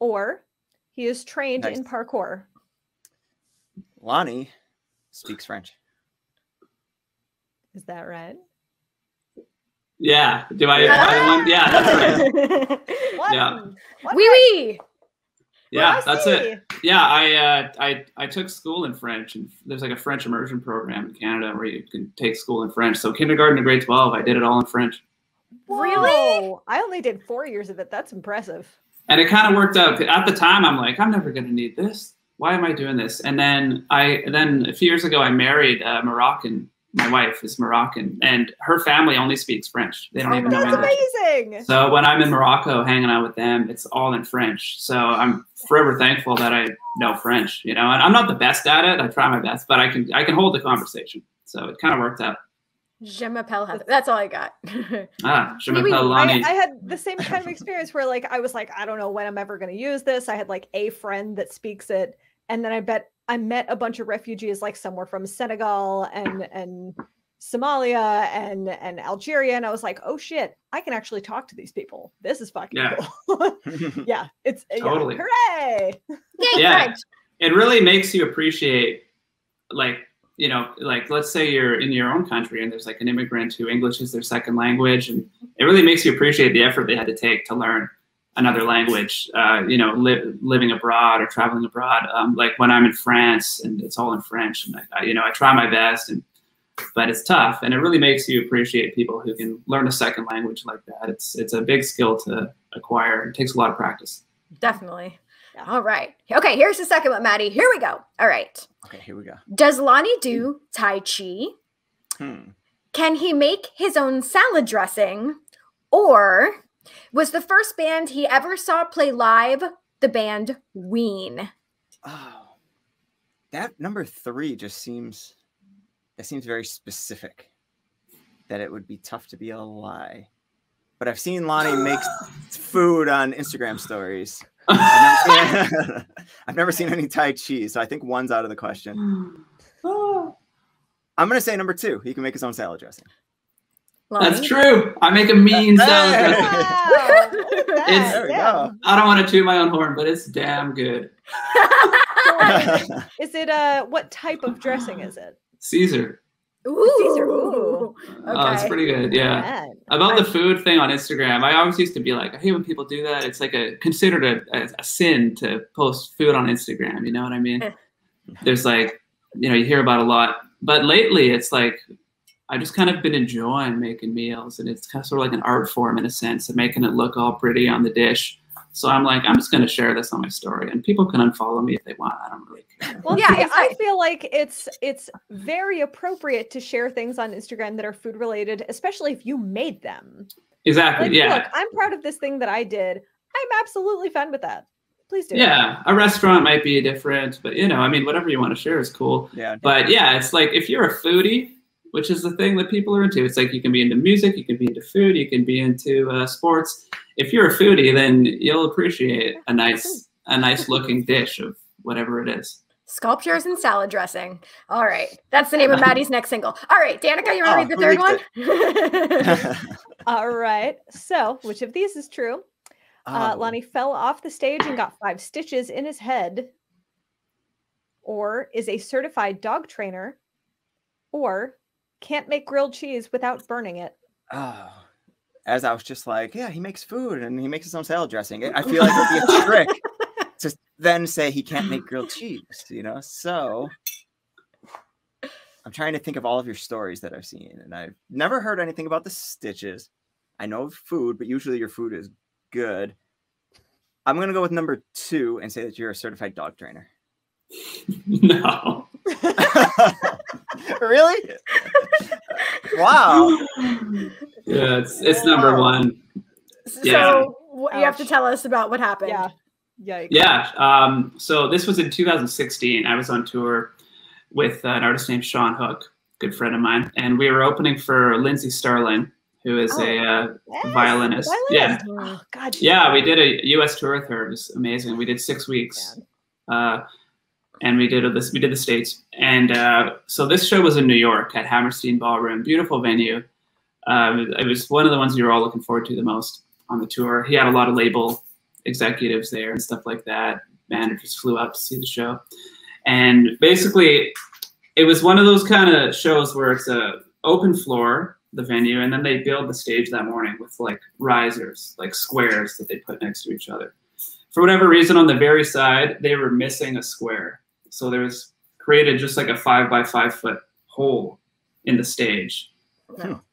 Or he is trained in parkour. Lonny speaks French. Is that right? Yeah. Do I? Yeah, that's right. Oui. Yeah, that's it. Yeah, I took school in French, and there's like a French immersion program in Canada where you can take school in French. So kindergarten to grade 12, I did it all in French. Whoa. Really? I only did 4 years of it. That's impressive. And it kind of worked out. At the time, I'm like, I'm never going to need this. Why am I doing this? And then a few years ago, I married a Moroccan. My wife is Moroccan, and her family only speaks French. They don't even know English. That's amazing. So when I'm in Morocco hanging out with them, it's all in French. So I'm forever thankful that I know French, you know. And I'm not the best at it. I try my best, but I can hold the conversation. So it kind of worked out. Je m'appelle Heather. That's all I got. Je m'appelle Lonny. I had the same kind of experience where like I was like, I don't know when I'm ever going to use this. I had like a friend that speaks it. And then I met a bunch of refugees like somewhere from Senegal and Somalia and Algeria. And I was like, oh shit, I can actually talk to these people. This is fucking cool. Yeah. It's totally. Yeah, hooray. Yay, yeah. French. It really makes you appreciate like, you know, like let's say you're in your own country and there's like an immigrant who English is their second language, and it really makes you appreciate the effort they had to take to learn another language, you know, living abroad or traveling abroad. Like when I'm in France and it's all in French, and I try my best, but it's tough. And it really makes you appreciate people who can learn a second language like that. It's a big skill to acquire. It takes a lot of practice. Definitely. Yeah. All right. Okay, here's the second one, Matty. Here we go. All right. Okay, here we go. Does Lonny do Tai Chi? Can he make his own salad dressing? Or was the first band he ever saw play live the band Ween? Oh, that number three just seems, that seems very specific, that it would be tough to be a lie. But I've seen Lonny make food on Instagram stories. I've never seen any Tai Chi, so I think one's out of the question. I'm going to say number two. He can make his own salad dressing. Lonny? That's true. I make a mean salad dressing. Wow. I don't want to toot my own horn, but it's damn good. Is it, what type of dressing is it? Caesar. Ooh. Caesar. Ooh. Okay. Oh, it's pretty good. Yeah. Man. About the food thing on Instagram, I always used to be like, I hate when people do that. It's like considered a sin to post food on Instagram. You know what I mean? There's like, you know, you hear about a lot, but lately it's like, I just kind of been enjoying making meals, and it's kind of sort of like an art form in a sense of making it look all pretty on the dish. So I'm like, I'm just going to share this on my story, and people can unfollow me if they want. I don't really care. Well, yeah, I feel like it's very appropriate to share things on Instagram that are food related, especially if you made them. Exactly. Like, yeah. Look, I'm proud of this thing that I did. I'm absolutely fine with that. Please do. Yeah. A restaurant might be different, but you know, I mean, whatever you want to share is cool. Yeah. But yeah, it's like, if you're a foodie, which is the thing that people are into, it's like you can be into music, you can be into food, you can be into sports. If you're a foodie, then you'll appreciate a nice looking dish of whatever it is. Sculptures and salad dressing. All right. That's the name of Matty's next single. All right, Danica, you want to read the third one? All right. So which of these is true? Lonny fell off the stage and got 5 stitches in his head. Or is a certified dog trainer. Or can't make grilled cheese without burning it. Oh. As I was just like, yeah, he makes food and he makes his own salad dressing. I feel like it would be a trick to then say he can't make grilled cheese, you know? So I'm trying to think of all of your stories that I've seen, and I've never heard anything about the stitches. I know food, but usually your food is good. I'm going to go with number two and say that you're a certified dog trainer. No. Really? Wow. Yeah, it's number one. Yeah. So you have to tell us about what happened. Yeah. So this was in 2016. I was on tour with an artist named Sean Hook, good friend of mine. And we were opening for Lindsey Starling, who is a violinist. Yeah. Oh, God, yeah, we did a U.S. tour with her. It was amazing. We did 6 weeks. And we did the States. And so this show was in New York at Hammerstein Ballroom, beautiful venue. It was one of the ones we were all looking forward to the most on the tour. He had a lot of label executives there and stuff like that. Managers flew out to see the show. And basically, it was one of those kind of shows where it's an open floor, the venue, and then they build the stage that morning with like risers, like squares that they put next to each other. For whatever reason, on the very side, they were missing a square. So there was created just like a 5 by 5 foot hole in the stage,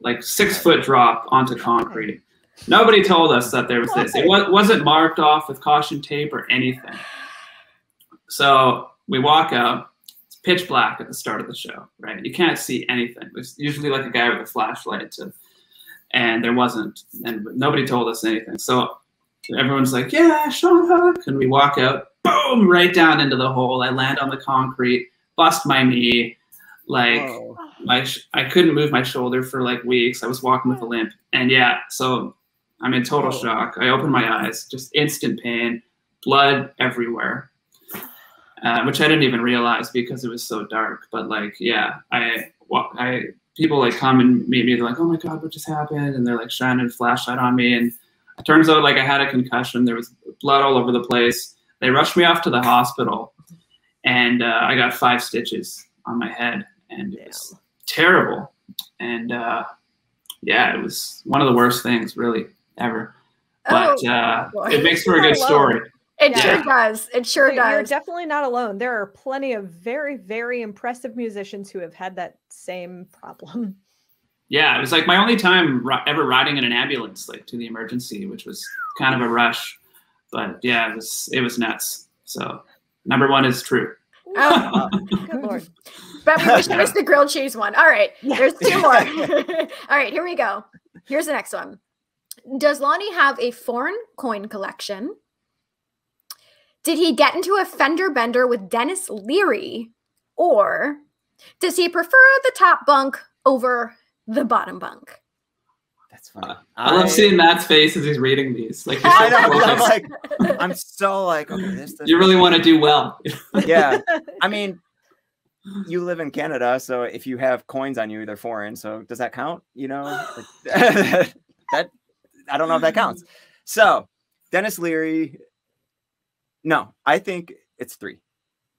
like 6 foot drop onto concrete. Nobody told us that there was this. It wasn't marked off with caution tape or anything. So we walk out. It's pitch black at the start of the show, right? You can't see anything. There's usually like a guy with a flashlight, and there wasn't. And nobody told us anything. So everyone's like, yeah, Sean Hook. And we walk out, boom, right down into the hole. I land on the concrete, bust my knee. Like, I couldn't move my shoulder for like weeks. I was walking with a limp. And yeah, so I'm in total shock. I opened my eyes, just instant pain, blood everywhere, which I didn't even realize because it was so dark. But like, yeah, people like come and meet me. They're like, oh my God, what just happened? And they're like shining a flashlight on me. And it turns out like I had a concussion. There was blood all over the place. They rushed me off to the hospital, and I got 5 stitches on my head, and it was terrible. And yeah, it was one of the worst things really ever. But it makes for a good story. It sure does. It sure does. You're definitely not alone. There are plenty of very, very impressive musicians who have had that same problem. Yeah, it was like my only time ever riding in an ambulance, like to the emergency, which was kind of a rush. But yeah, it was nuts. So #1 is true. Oh, good Lord. But we should miss the grilled cheese one. All right, there's 2 more. All right, here we go. Here's the next one. Does Lonny have a foreign coin collection? Did he get into a fender bender with Dennis Leary? Or does he prefer the top bunk over the bottom bunk? That's funny. I love seeing Matt's face as he's reading these. Like, so I know, I'm so like, okay, this you really want to do well. Yeah. I mean, you live in Canada, so if you have coins on you, they're foreign. So does that count? You know, like, I don't know if that counts. So Dennis Leary. No, I think it's 3.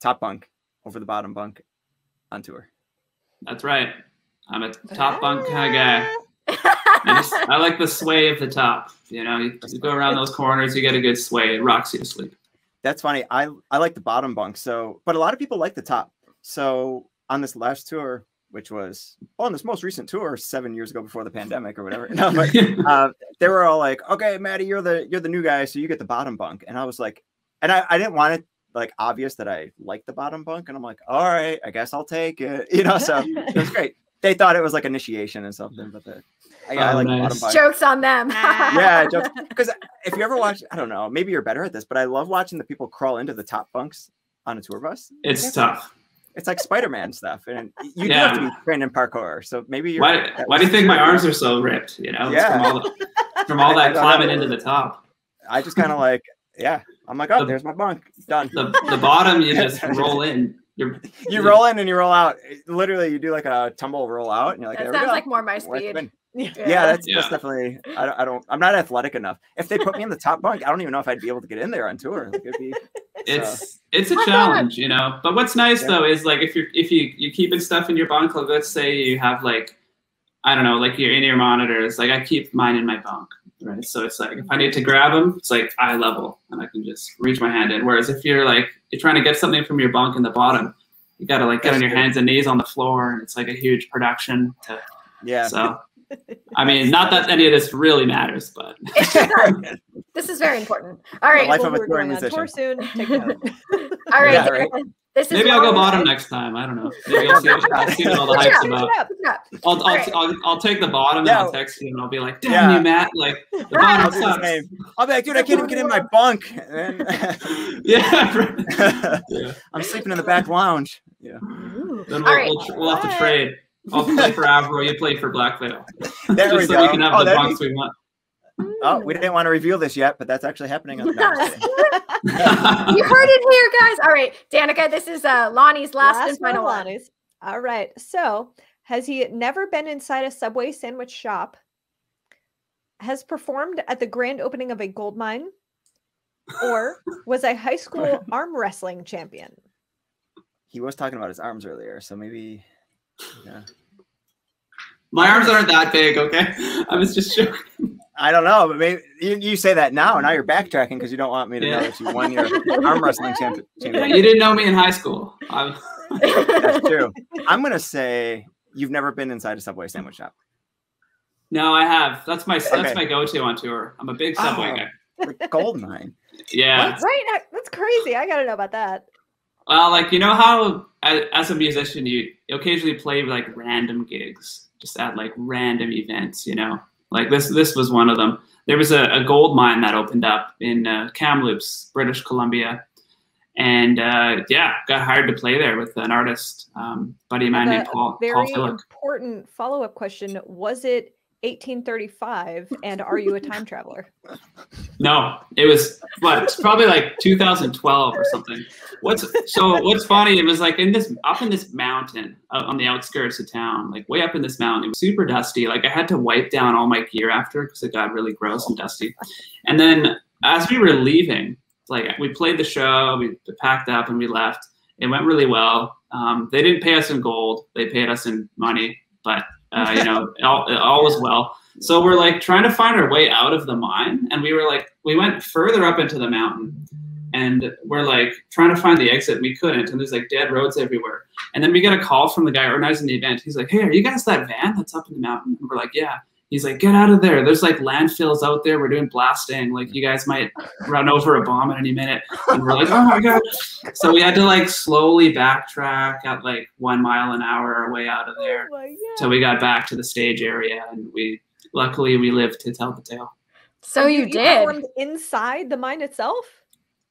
Top bunk over the bottom bunk on tour. That's right. I'm a top bunk kind of guy. I like the sway of the top. You know, you go around those corners, you get a good sway. It rocks you to sleep. That's funny. I like the bottom bunk. So, but a lot of people like the top. So on this last tour, which was on this most recent tour 7 years ago before the pandemic or whatever, no, but, they were all like, "Okay, Matty, you're the new guy, so you get the bottom bunk." And I was like, and I didn't want it like obvious that I like the bottom bunk, and I'm like, "All right, I guess I'll take it." You know, so it was great. They thought it was like initiation and something, but the, I like the bottom bunk. Jokes on them. Yeah, jokes. Because if you ever watch, I don't know, maybe you're better at this, but I love watching the people crawl into the top bunks on a tour bus. It's tough. It's like Spider-Man stuff, and you do have to be trained in parkour. So maybe you're. Why do you think my arms are so ripped? You know, from all that climbing into the top. I just kind of like, yeah. I'm like, oh, there's my bunk. Done. The bottom, you just roll in. You roll in and you roll out. Literally, you do like a tumble roll out, and you're like, that sounds like more my speed. Yeah, that's definitely. I'm not athletic enough. If they put me in the top bunk, I don't even know if I'd be able to get in there on tour. Like, it's a challenge, you know. But what's nice though is like if you keeping stuff in your bunk. Like, let's say you have like, I don't know, like your in-ear monitors. Like I keep mine in my bunk, right? So it's like if I need to grab them, it's like eye level, and I can just reach my hand in. Whereas if you're like trying to get something from your bunk in the bottom, you gotta like get on your hands and knees on the floor, and it's like a huge production. So, I mean, not that any of this really matters, but this is very important. All right, life of a touring musician. Tour soon. Take note. All right, maybe I'll go bottom next time. I don't know. Maybe I'll see what all the hype's about. I'll take the bottom and I'll text you and I'll be like, "Damn you, Matt!" Like the bottom sucks. I'll be like, "Dude, I can't even get in my bunk." Yeah, I'm sleeping in the back lounge. Yeah. Ooh. Then we'll have to trade. I'll play for Avril. You play for Black Veil. There we go. So we can have the box we want. Oh, we didn't want to reveal this yet, but that's actually happening on the box. You heard it here, guys. All right, Danica, this is Lonnie's last and final one. All right. So, has he never been inside a Subway sandwich shop? Has performed at the grand opening of a gold mine? Or was a high school arm wrestling champion? He was talking about his arms earlier, so maybe... Yeah. My arms aren't that big, okay? I was just joking. I don't know, but maybe you say that now, and now you're backtracking because you don't want me to know that you won your arm wrestling champion. Yeah, you didn't know me in high school. That's true. I'm going to say you've never been inside a Subway sandwich shop. No, I have. That's my go-to on tour. I'm a big Subway guy. The gold mine. Yeah. Right? That's crazy. I got to know about that. Well, like, you know how as a musician, you occasionally play like random gigs, just at like random events, you know? Like this was one of them. There was a gold mine that opened up in Kamloops, British Columbia. And got hired to play there with an artist, buddy of mine named Paul. Very important follow-up question. Was it 1835 and are you a time traveler? No, it was it's probably like 2012 or something. What's funny, it was like up in this mountain on the outskirts of town, like way up in this mountain. It was super dusty. Like I had to wipe down all my gear after because it got really gross and dusty. And then as we were leaving, like we played the show, we packed up and we left. It went really well. They didn't pay us in gold, they paid us in money, but all was well. So we're like trying to find our way out of the mine, and we went further up into the mountain, and we're like trying to find the exit. We couldn't, and there's like dead roads everywhere. And then we got a call from the guy organizing the event. He's like, "Hey, are you guys that van that's up in the mountain?" And we're like, "Yeah." He's like, "Get out of there. There's like landfills out there. We're doing blasting. Like you guys might run over a bomb at any minute." And we're like, "Oh my God." So we had to like slowly backtrack at like 1 mile an hour our way out of there. Oh so we got back to the stage area, and luckily we lived to tell the tale. So you did inside the mine itself?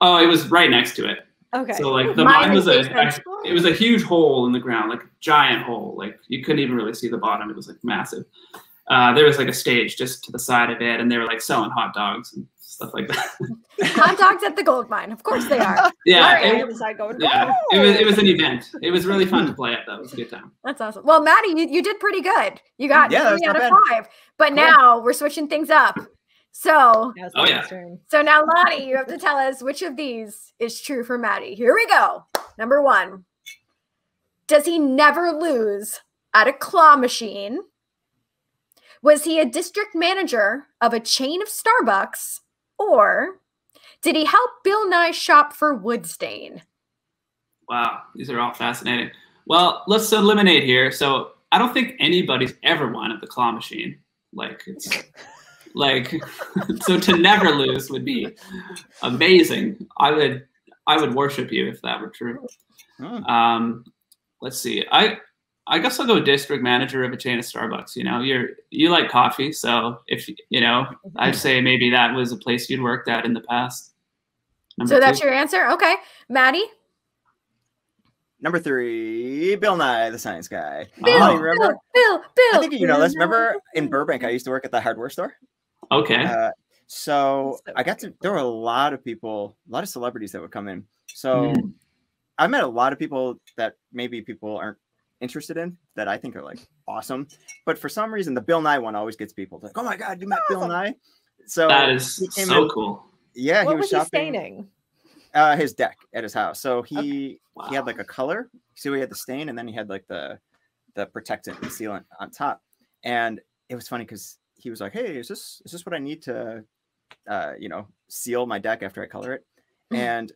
Oh, it was right next to it. Okay. So like the mine was a huge hole in the ground, like a giant hole. Like you couldn't even really see the bottom. It was like massive. There was like a stage just to the side of it, and they were like selling hot dogs and stuff like that. Hot dogs at the gold mine, of course they are. Yeah, it was an event. It was really fun to play at, though. It was a good time. That's awesome. Well, Matty, you did pretty good. You got 3 out of 5. But now we're switching things up. So, so now, Lonny, you have to tell us which of these is true for Matty. Here we go. Number one, does he never lose at a claw machine? Was he a district manager of a chain of Starbucks, or did he help Bill Nye shop for wood stain? Wow, these are all fascinating. Well, let's eliminate here. So I don't think anybody's ever won at the claw machine. Like, it's like, so to never lose would be amazing. I would worship you if that were true. Let's see. I guess I'll go district manager of a chain of Starbucks. You know, you like coffee, so if you know, I'd say maybe that was a place you'd worked at in the past. Number two. That's your answer, okay, Matty? Number 3, Bill Nye, the science guy. Bill. I think you know this. Remember in Burbank, I used to work at the hardware store. Okay. So I got to. There were a lot of people, a lot of celebrities that would come in. So I met a lot of people that maybe people aren't interested in that I think are like awesome, but for some reason the Bill Nye one always gets people like, "Oh my God, you met Bill Nye!" So that is so cool. Yeah, what was he staining? His deck at his house. So he had like a color. So he had the stain, and then he had like the protectant and sealant on top. And it was funny because he was like, "Hey, is this what I need to, seal my deck after I color it?" And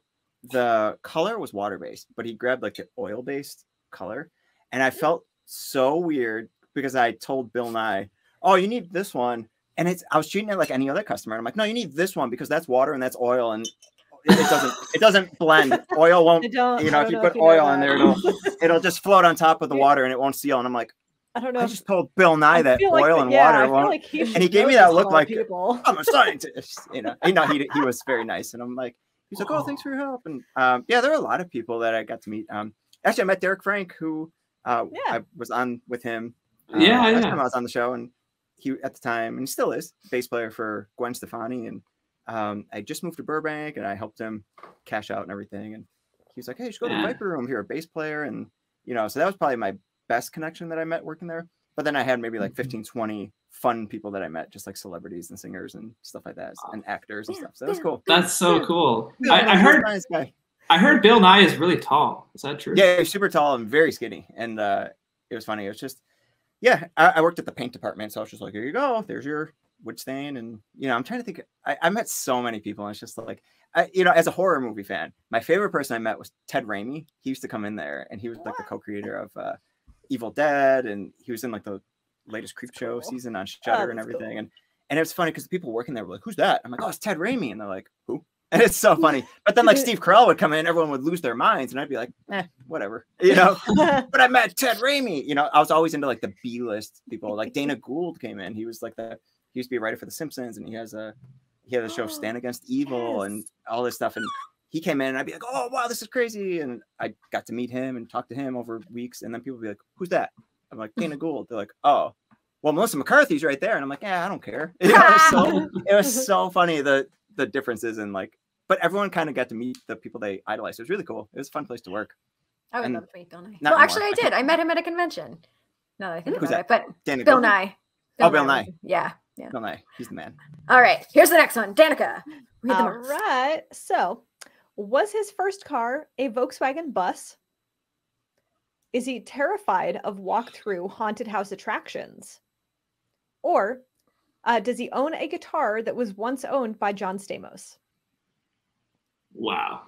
the color was water based, but he grabbed like the oil based color. And I felt so weird because I told Bill Nye, "Oh, you need this one." And I was treating it like any other customer. And I'm like, "No, you need this one because that's water and that's oil. And it doesn't blend. Oil won't, if you put oil in there, it'll just float on top of the water and it won't seal." And I'm like, I don't know. I just told Bill Nye that oil and water won't. Like he gave me that look like, "I'm a scientist." He was very nice. And I'm like, he's like, "Oh, thanks for your help." And there were a lot of people that I got to meet. Actually, I met Derek Frank, who I was on with him. Last time I was on the show, and he at the time, and he still is, bass player for Gwen Stefani. And I just moved to Burbank, and I helped him cash out and everything. And he was like, "Hey, you should go to the Viper Room. You're a bass player." And, you know, so that was probably my best connection that I met working there. But then I had maybe like 15, 20 fun people that I met, just like celebrities and singers and stuff like that, and actors and stuff. So that was cool. That's so cool. I heard Bill Nye is really tall. Is that true? Yeah, he's super tall and very skinny. And it was funny. It was just, I worked at the paint department. So I was just like, here you go. There's your wood stain. And, you know, I'm trying to think. I met so many people. And it's just like, you know, as a horror movie fan, my favorite person I met was Ted Raimi. He used to come in there, and he was like the co-creator of Evil Dead. And he was in like the latest Creepshow season on Shudder and everything. Cool. And it was funny because the people working there were like, who's that? I'm like, oh, it's Ted Raimi. And they're like, who? And it's so funny. But then like Steve Carell would come in, everyone would lose their minds. And I'd be like, eh, whatever, you know, but I met Ted Raimi. You know, I was always into like the B-list people. Like Dana Gould came in. He was like he used to be a writer for The Simpsons, and he had a show Stand Against Evil and all this stuff. And he came in, and I'd be like, oh, wow, this is crazy. And I got to meet him and talk to him over weeks. And then people would be like, who's that? I'm like, Dana Gould. They're like, oh, well, Melissa McCarthy's right there. And I'm like, yeah, I don't care. You know, it was so funny, the differences. And like, but everyone kind of got to meet the people they idolized. It was really cool. It was a fun place to work. I would love to meet Bill Nye. Well, actually, I did. I met him at a convention. No, I think about it, but Dana Bill Gould? Nye. Bill Nye. Yeah. Bill Nye. He's the man. All right. Here's the next one. Danica. All right. So, was his first car a Volkswagen bus? Is he terrified of walk-through haunted house attractions? Or does he own a guitar that was once owned by John Stamos? Wow.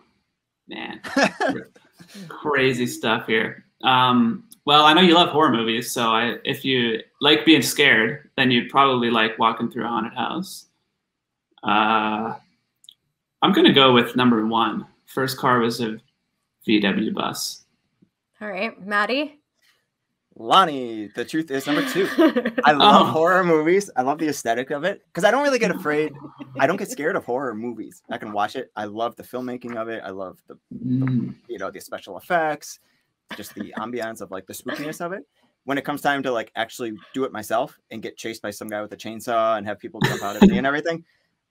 Man. Crazy stuff here. Well, I know you love horror movies, so if you like being scared, then you'd probably like walking through a haunted house. I'm going to go with number one. First car was a VW bus. All right, Matty. Lonny, the truth is number two. I love horror movies. I love the aesthetic of it because I don't really get afraid. I don't get scared of horror movies. I can watch it. I love the filmmaking of it. I love the you know, the special effects, just the ambiance of like the spookiness of it. When it comes time to like actually do it myself and get chased by some guy with a chainsaw and have people jump out at me and everything,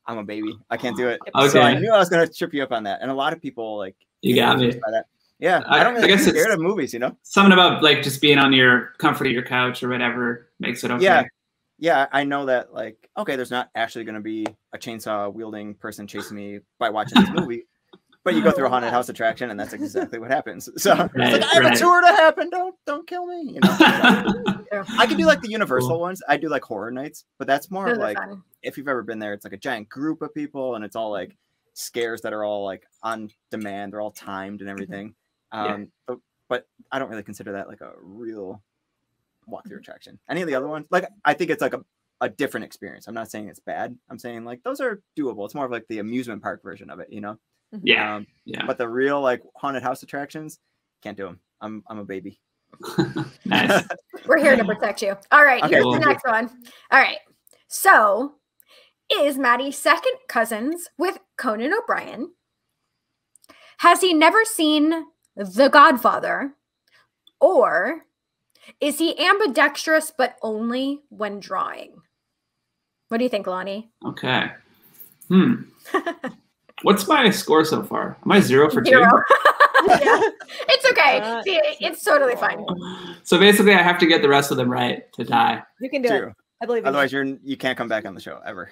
I'm a baby. I can't do it. Okay. So I knew I was going to trip you up on that. And a lot of people like you got me by that. Yeah, I don't really guess it's scared of movies, you know? Something about like just being on your comfort of your couch or whatever makes it okay. Yeah, I know that like, okay, there's not actually going to be a chainsaw wielding person chasing me by watching this movie, but you go through a haunted house attraction and that's exactly what happens. So it's like, I have a tour to happen. Don't kill me. You know? I can do like the Universal ones. I do like horror nights, but that's more like fun. If you've ever been there, it's like a giant group of people and it's all like scares that are all like on demand. They're all timed and everything. But I don't really consider that like a real walkthrough attraction. Any of the other ones, like I think it's like a different experience. I'm not saying it's bad. I'm saying like those are doable. It's more of like the amusement park version of it, you know? Yeah. But the real like haunted house attractions, can't do them. I'm a baby. Nice. We're here to protect you. All right. Okay, here's the next one. All right. So, is Matty second cousins with Conan O'Brien? Has he never seen The Godfather, or is he ambidextrous but only when drawing? What do you think, Lonny? Okay. What's my score so far? Am I 0 for 2? Yeah. It's okay. See, it's totally fine. So basically, I have to get the rest of them right to die. You can do it. I believe. Otherwise, you can't come back on the show ever.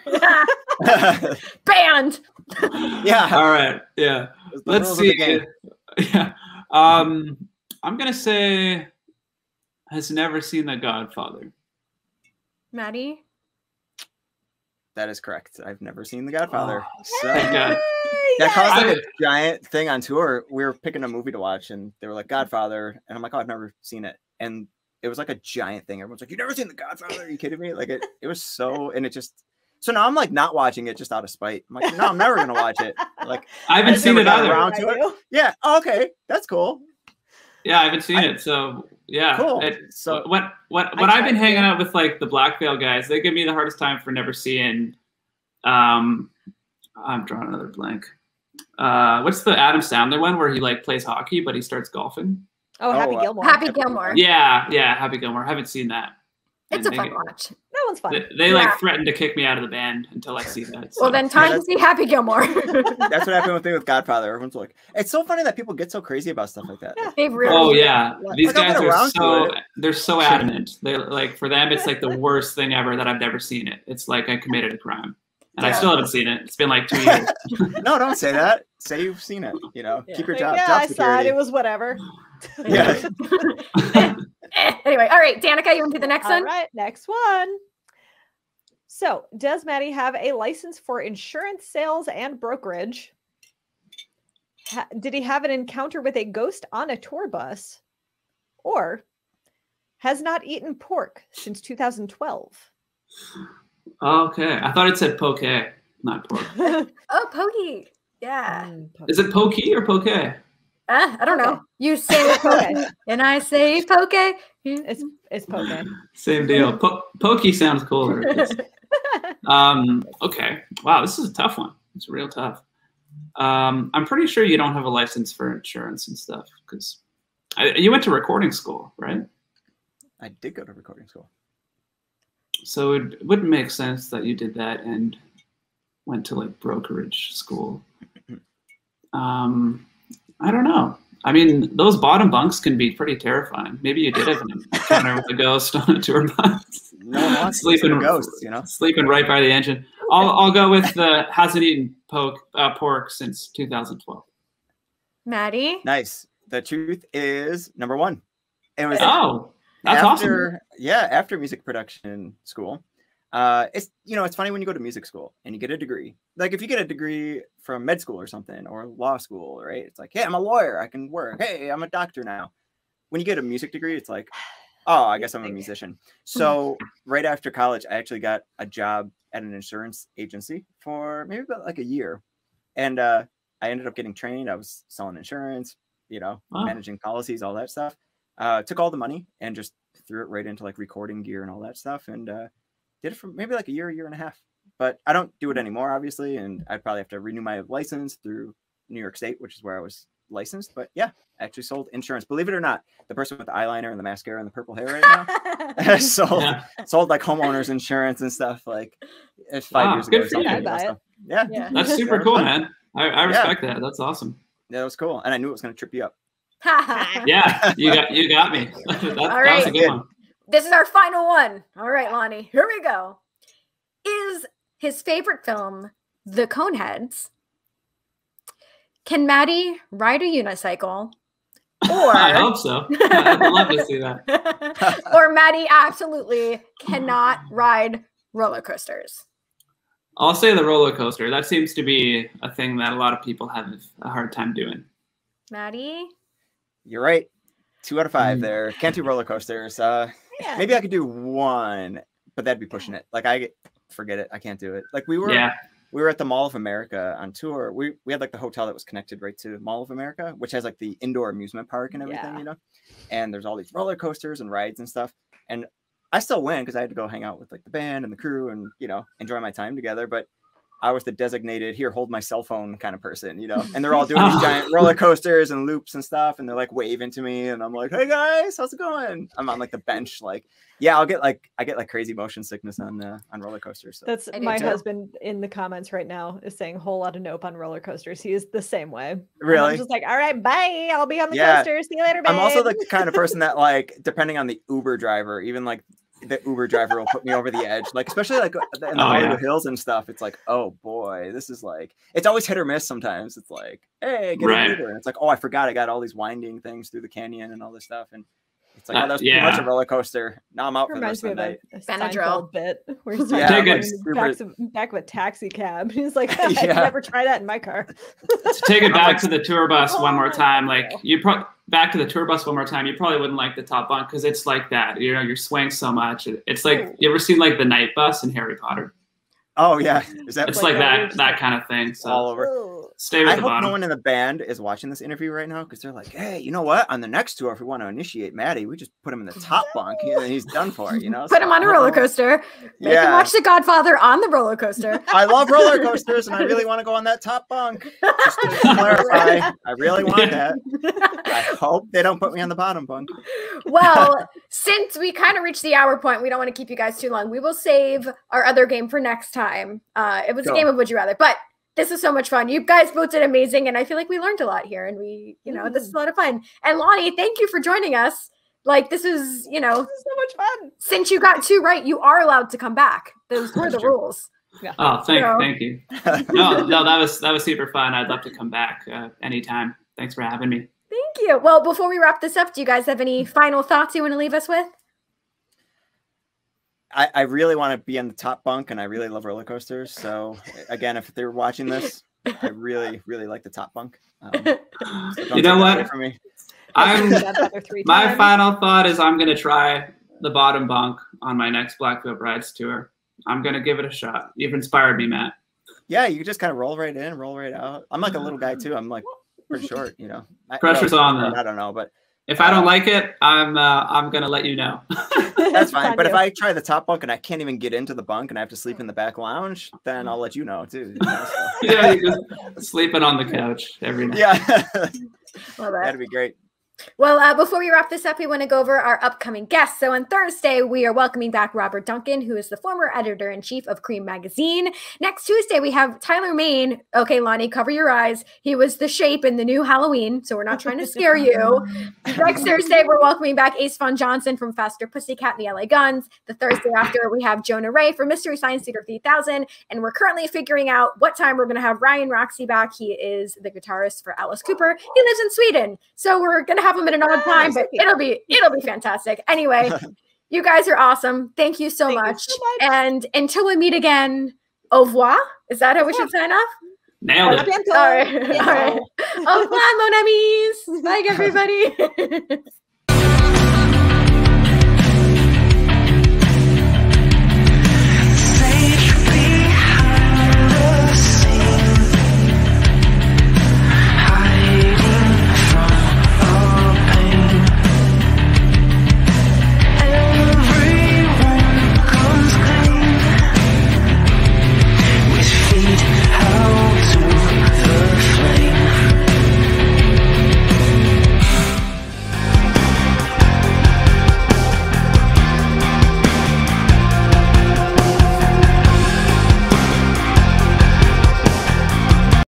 Banned. Yeah. All right. Yeah. Let's see. Yeah. I'm going to say has never seen The Godfather. Matty? That is correct. I've never seen The Godfather. Oh, so, that caused like a giant thing on tour. We were picking a movie to watch, and they were like, Godfather. And I'm like, oh, I've never seen it. And it was like a giant thing. Everyone's like, you've never seen The Godfather? Are you kidding me? Like, it was so, and it just... So now I'm like not watching it just out of spite. I'm like, no, I'm never gonna watch it. Like I haven't seen it either. Yeah. Oh, okay, that's cool. Yeah, I haven't seen it. So yeah. Cool. So when I've been hanging out with like the Black Veil guys, they give me the hardest time for never seeing. I'm drawing another blank. What's the Adam Sandler one where he like plays hockey but he starts golfing? Oh, Happy Gilmore. Happy Gilmore. Yeah, yeah, Happy Gilmore. I haven't seen that. It's a fun watch. That one's fun. They like threatened to kick me out of the band until I see that. So. Well, then time to see Happy Gilmore. That's what happened with Godfather. Everyone's like, it's so funny that people get so crazy about stuff like that. Yeah, they really These guys are so they're so adamant. They like for them, it's like the worst thing ever that I've never seen it. It's like I committed a crime, and I still haven't seen it. It's been like 2 years. No, don't say that. Say you've seen it. You know, keep your job. Yeah, job security. I saw it. It was whatever. Yeah. Anyway, all right, Danica, you want to do the next one? All right, next one. So, does Matty have a license for insurance sales and brokerage? Did he have an encounter with a ghost on a tour bus? Or has not eaten pork since 2012? Okay, I thought it said poke, not pork. Oh, pokey. Yeah. Is it pokey or poke? I don't know. You say poke, and I say poke. It's poke. Same deal. Pokey sounds cooler. Okay. Wow, this is a tough one. It's real tough. I'm pretty sure you don't have a license for insurance and stuff because you went to recording school, right? I did go to recording school. So it wouldn't make sense that you did that and went to like brokerage school. I don't know. I mean, those bottom bunks can be pretty terrifying. Maybe you did have an encounter with a ghost on a tour bus. No, sleeping ghosts, you know, sleeping right by the engine. I'll go with the hasn't eaten pork since 2012. Matty, nice. The truth is number one. It was that's awesome. Yeah, after music production school. It's, you know, it's funny when you go to music school and you get a degree, like if you get a degree from med school or something or law school, right? It's like, hey, I'm a lawyer. I can work. Hey, I'm a doctor now. When you get a music degree, it's like, oh, I guess I'm a musician. So right after college, I actually got a job at an insurance agency for maybe about like a year. And I ended up getting trained. I was selling insurance, you know, managing policies, all that stuff. Took all the money and just threw it right into like recording gear and all that stuff. And, did it for maybe like a year and a half, but I don't do it anymore, obviously. And I'd probably have to renew my license through New York State, which is where I was licensed. But yeah, I actually sold insurance. Believe it or not, the person with the eyeliner and the mascara and the purple hair right now sold like homeowners insurance and stuff like 5 years ago. Or something. Yeah. That's super cool, man. I respect that. That's awesome. Yeah, that was cool. And I knew it was going to trip you up. Yeah, you got me. That was a good one. This is our final one. All right, Lonny, here we go. Is his favorite film The Coneheads? Can Matty ride a unicycle? Or I hope so. I'd love to see that. Or Matty absolutely cannot ride roller coasters. I'll say the roller coaster. That seems to be a thing that a lot of people have a hard time doing. Matty? You're right. 2 out of 5 there. Can't do roller coasters. Yeah. Maybe I could do one, but that'd be pushing it. Like forget it. I can't do it. Like we were at the Mall of America on tour. We had like the hotel that was connected right to Mall of America, which has like the indoor amusement park and everything, you know, and there's all these roller coasters and rides and stuff. And I still went because I had to go hang out with like the band and the crew and, you know, enjoy my time together. But I was the designated here, hold my cell phone kind of person, you know, and they're all doing these giant roller coasters and loops and stuff. And they're like waving to me and I'm like, hey guys, how's it going? I'm on like the bench. Like, yeah, I get like crazy motion sickness on roller coasters. So. That's my husband in the comments right now is saying a whole lot of nope on roller coasters. He is the same way. Really? I'm just like, all right, bye. I'll be on the coaster. See you later, babe. I'm also the kind of person that like, depending on the Uber driver, even like the Uber driver will put me over the edge, like especially like in the Hollywood Hills and stuff. It's like, oh boy, this is like it's always hit or miss. Sometimes it's like, hey, get an Uber, and it's like, oh, I forgot I got all these winding things through the canyon and all this stuff, and it's like, oh, that's too much a roller coaster. Now I'm out for the rest of the night. Benadryl bit. We're back with taxi cab. He's like, I never try that in my car. So take it back to the tour bus one more time. Like you probably wouldn't like the top bunk because it's like that. You know, you're swaying so much. It's like you ever seen like the night bus in Harry Potter? Oh yeah, is that? It's like that kind of thing. So all over. Stay with the bottom. I hope no one in the band is watching this interview right now, because they're like, hey, you know what? On the next tour, if we want to initiate Matty, we just put him in the top bunk and he's done for, you know? Put him on a roller coaster. Make him watch The Godfather on the roller coaster. I love roller coasters and I really want to go on that top bunk. Just to clarify, I really want that. I hope they don't put me on the bottom bunk. Well, since we kind of reached the hour point, we don't want to keep you guys too long. We will save our other game for next time. It was a game of Would You Rather, but this is so much fun. You guys both did amazing, and I feel like we learned a lot here, and we, you know, this is a lot of fun. And Lonny, thank you for joining us. Like, this is, you know, this is so much fun. Since you got two right, you are allowed to come back. Those were the rules. Yeah. Oh, thank you. No, that was super fun. I'd love to come back anytime. Thanks for having me. Thank you. Well, before we wrap this up, do you guys have any final thoughts you want to leave us with? I really want to be on the top bunk, and I really love roller coasters. So again, if they're watching this, I really, really like the top bunk. So you know what? For me. My final thought is I'm going to try the bottom bunk on my next Black Veil Brides tour. I'm going to give it a shot. You've inspired me, Matt. Yeah, you just kind of roll right in, roll right out. I'm like a little guy too. I'm like pretty short, you know. Pressure's on though. I don't know, but. If I don't like it, I'm going to let you know. That's fine. But if I try the top bunk and I can't even get into the bunk and I have to sleep in the back lounge, then I'll let you know too. You know, so. Yeah, you're just sleeping on the couch every night. Yeah. Well, that'd be great. Well, before we wrap this up, we want to go over our upcoming guests. So on Thursday, we are welcoming back Robert Duncan, who is the former editor-in-chief of Cream Magazine. Next Tuesday, we have Tyler Main. Okay, Lonny, cover your eyes. He was the shape in the new Halloween, so we're not trying to scare you. Next Thursday, we're welcoming back Ace Von Johnson from Faster Pussycat and the LA Guns. The Thursday after, we have Jonah Ray from Mystery Science Theater 3000. And we're currently figuring out what time we're going to have Ryan Roxy back. He is the guitarist for Alice Cooper. He lives in Sweden, so we're going to have them at an odd time, but it'll be fantastic. Anyway, you guys are awesome. Thank you so much. And until we meet again, au revoir. Is that how we should sign off? Nailed it. All right. Au revoir, mon amis. Bye, everybody.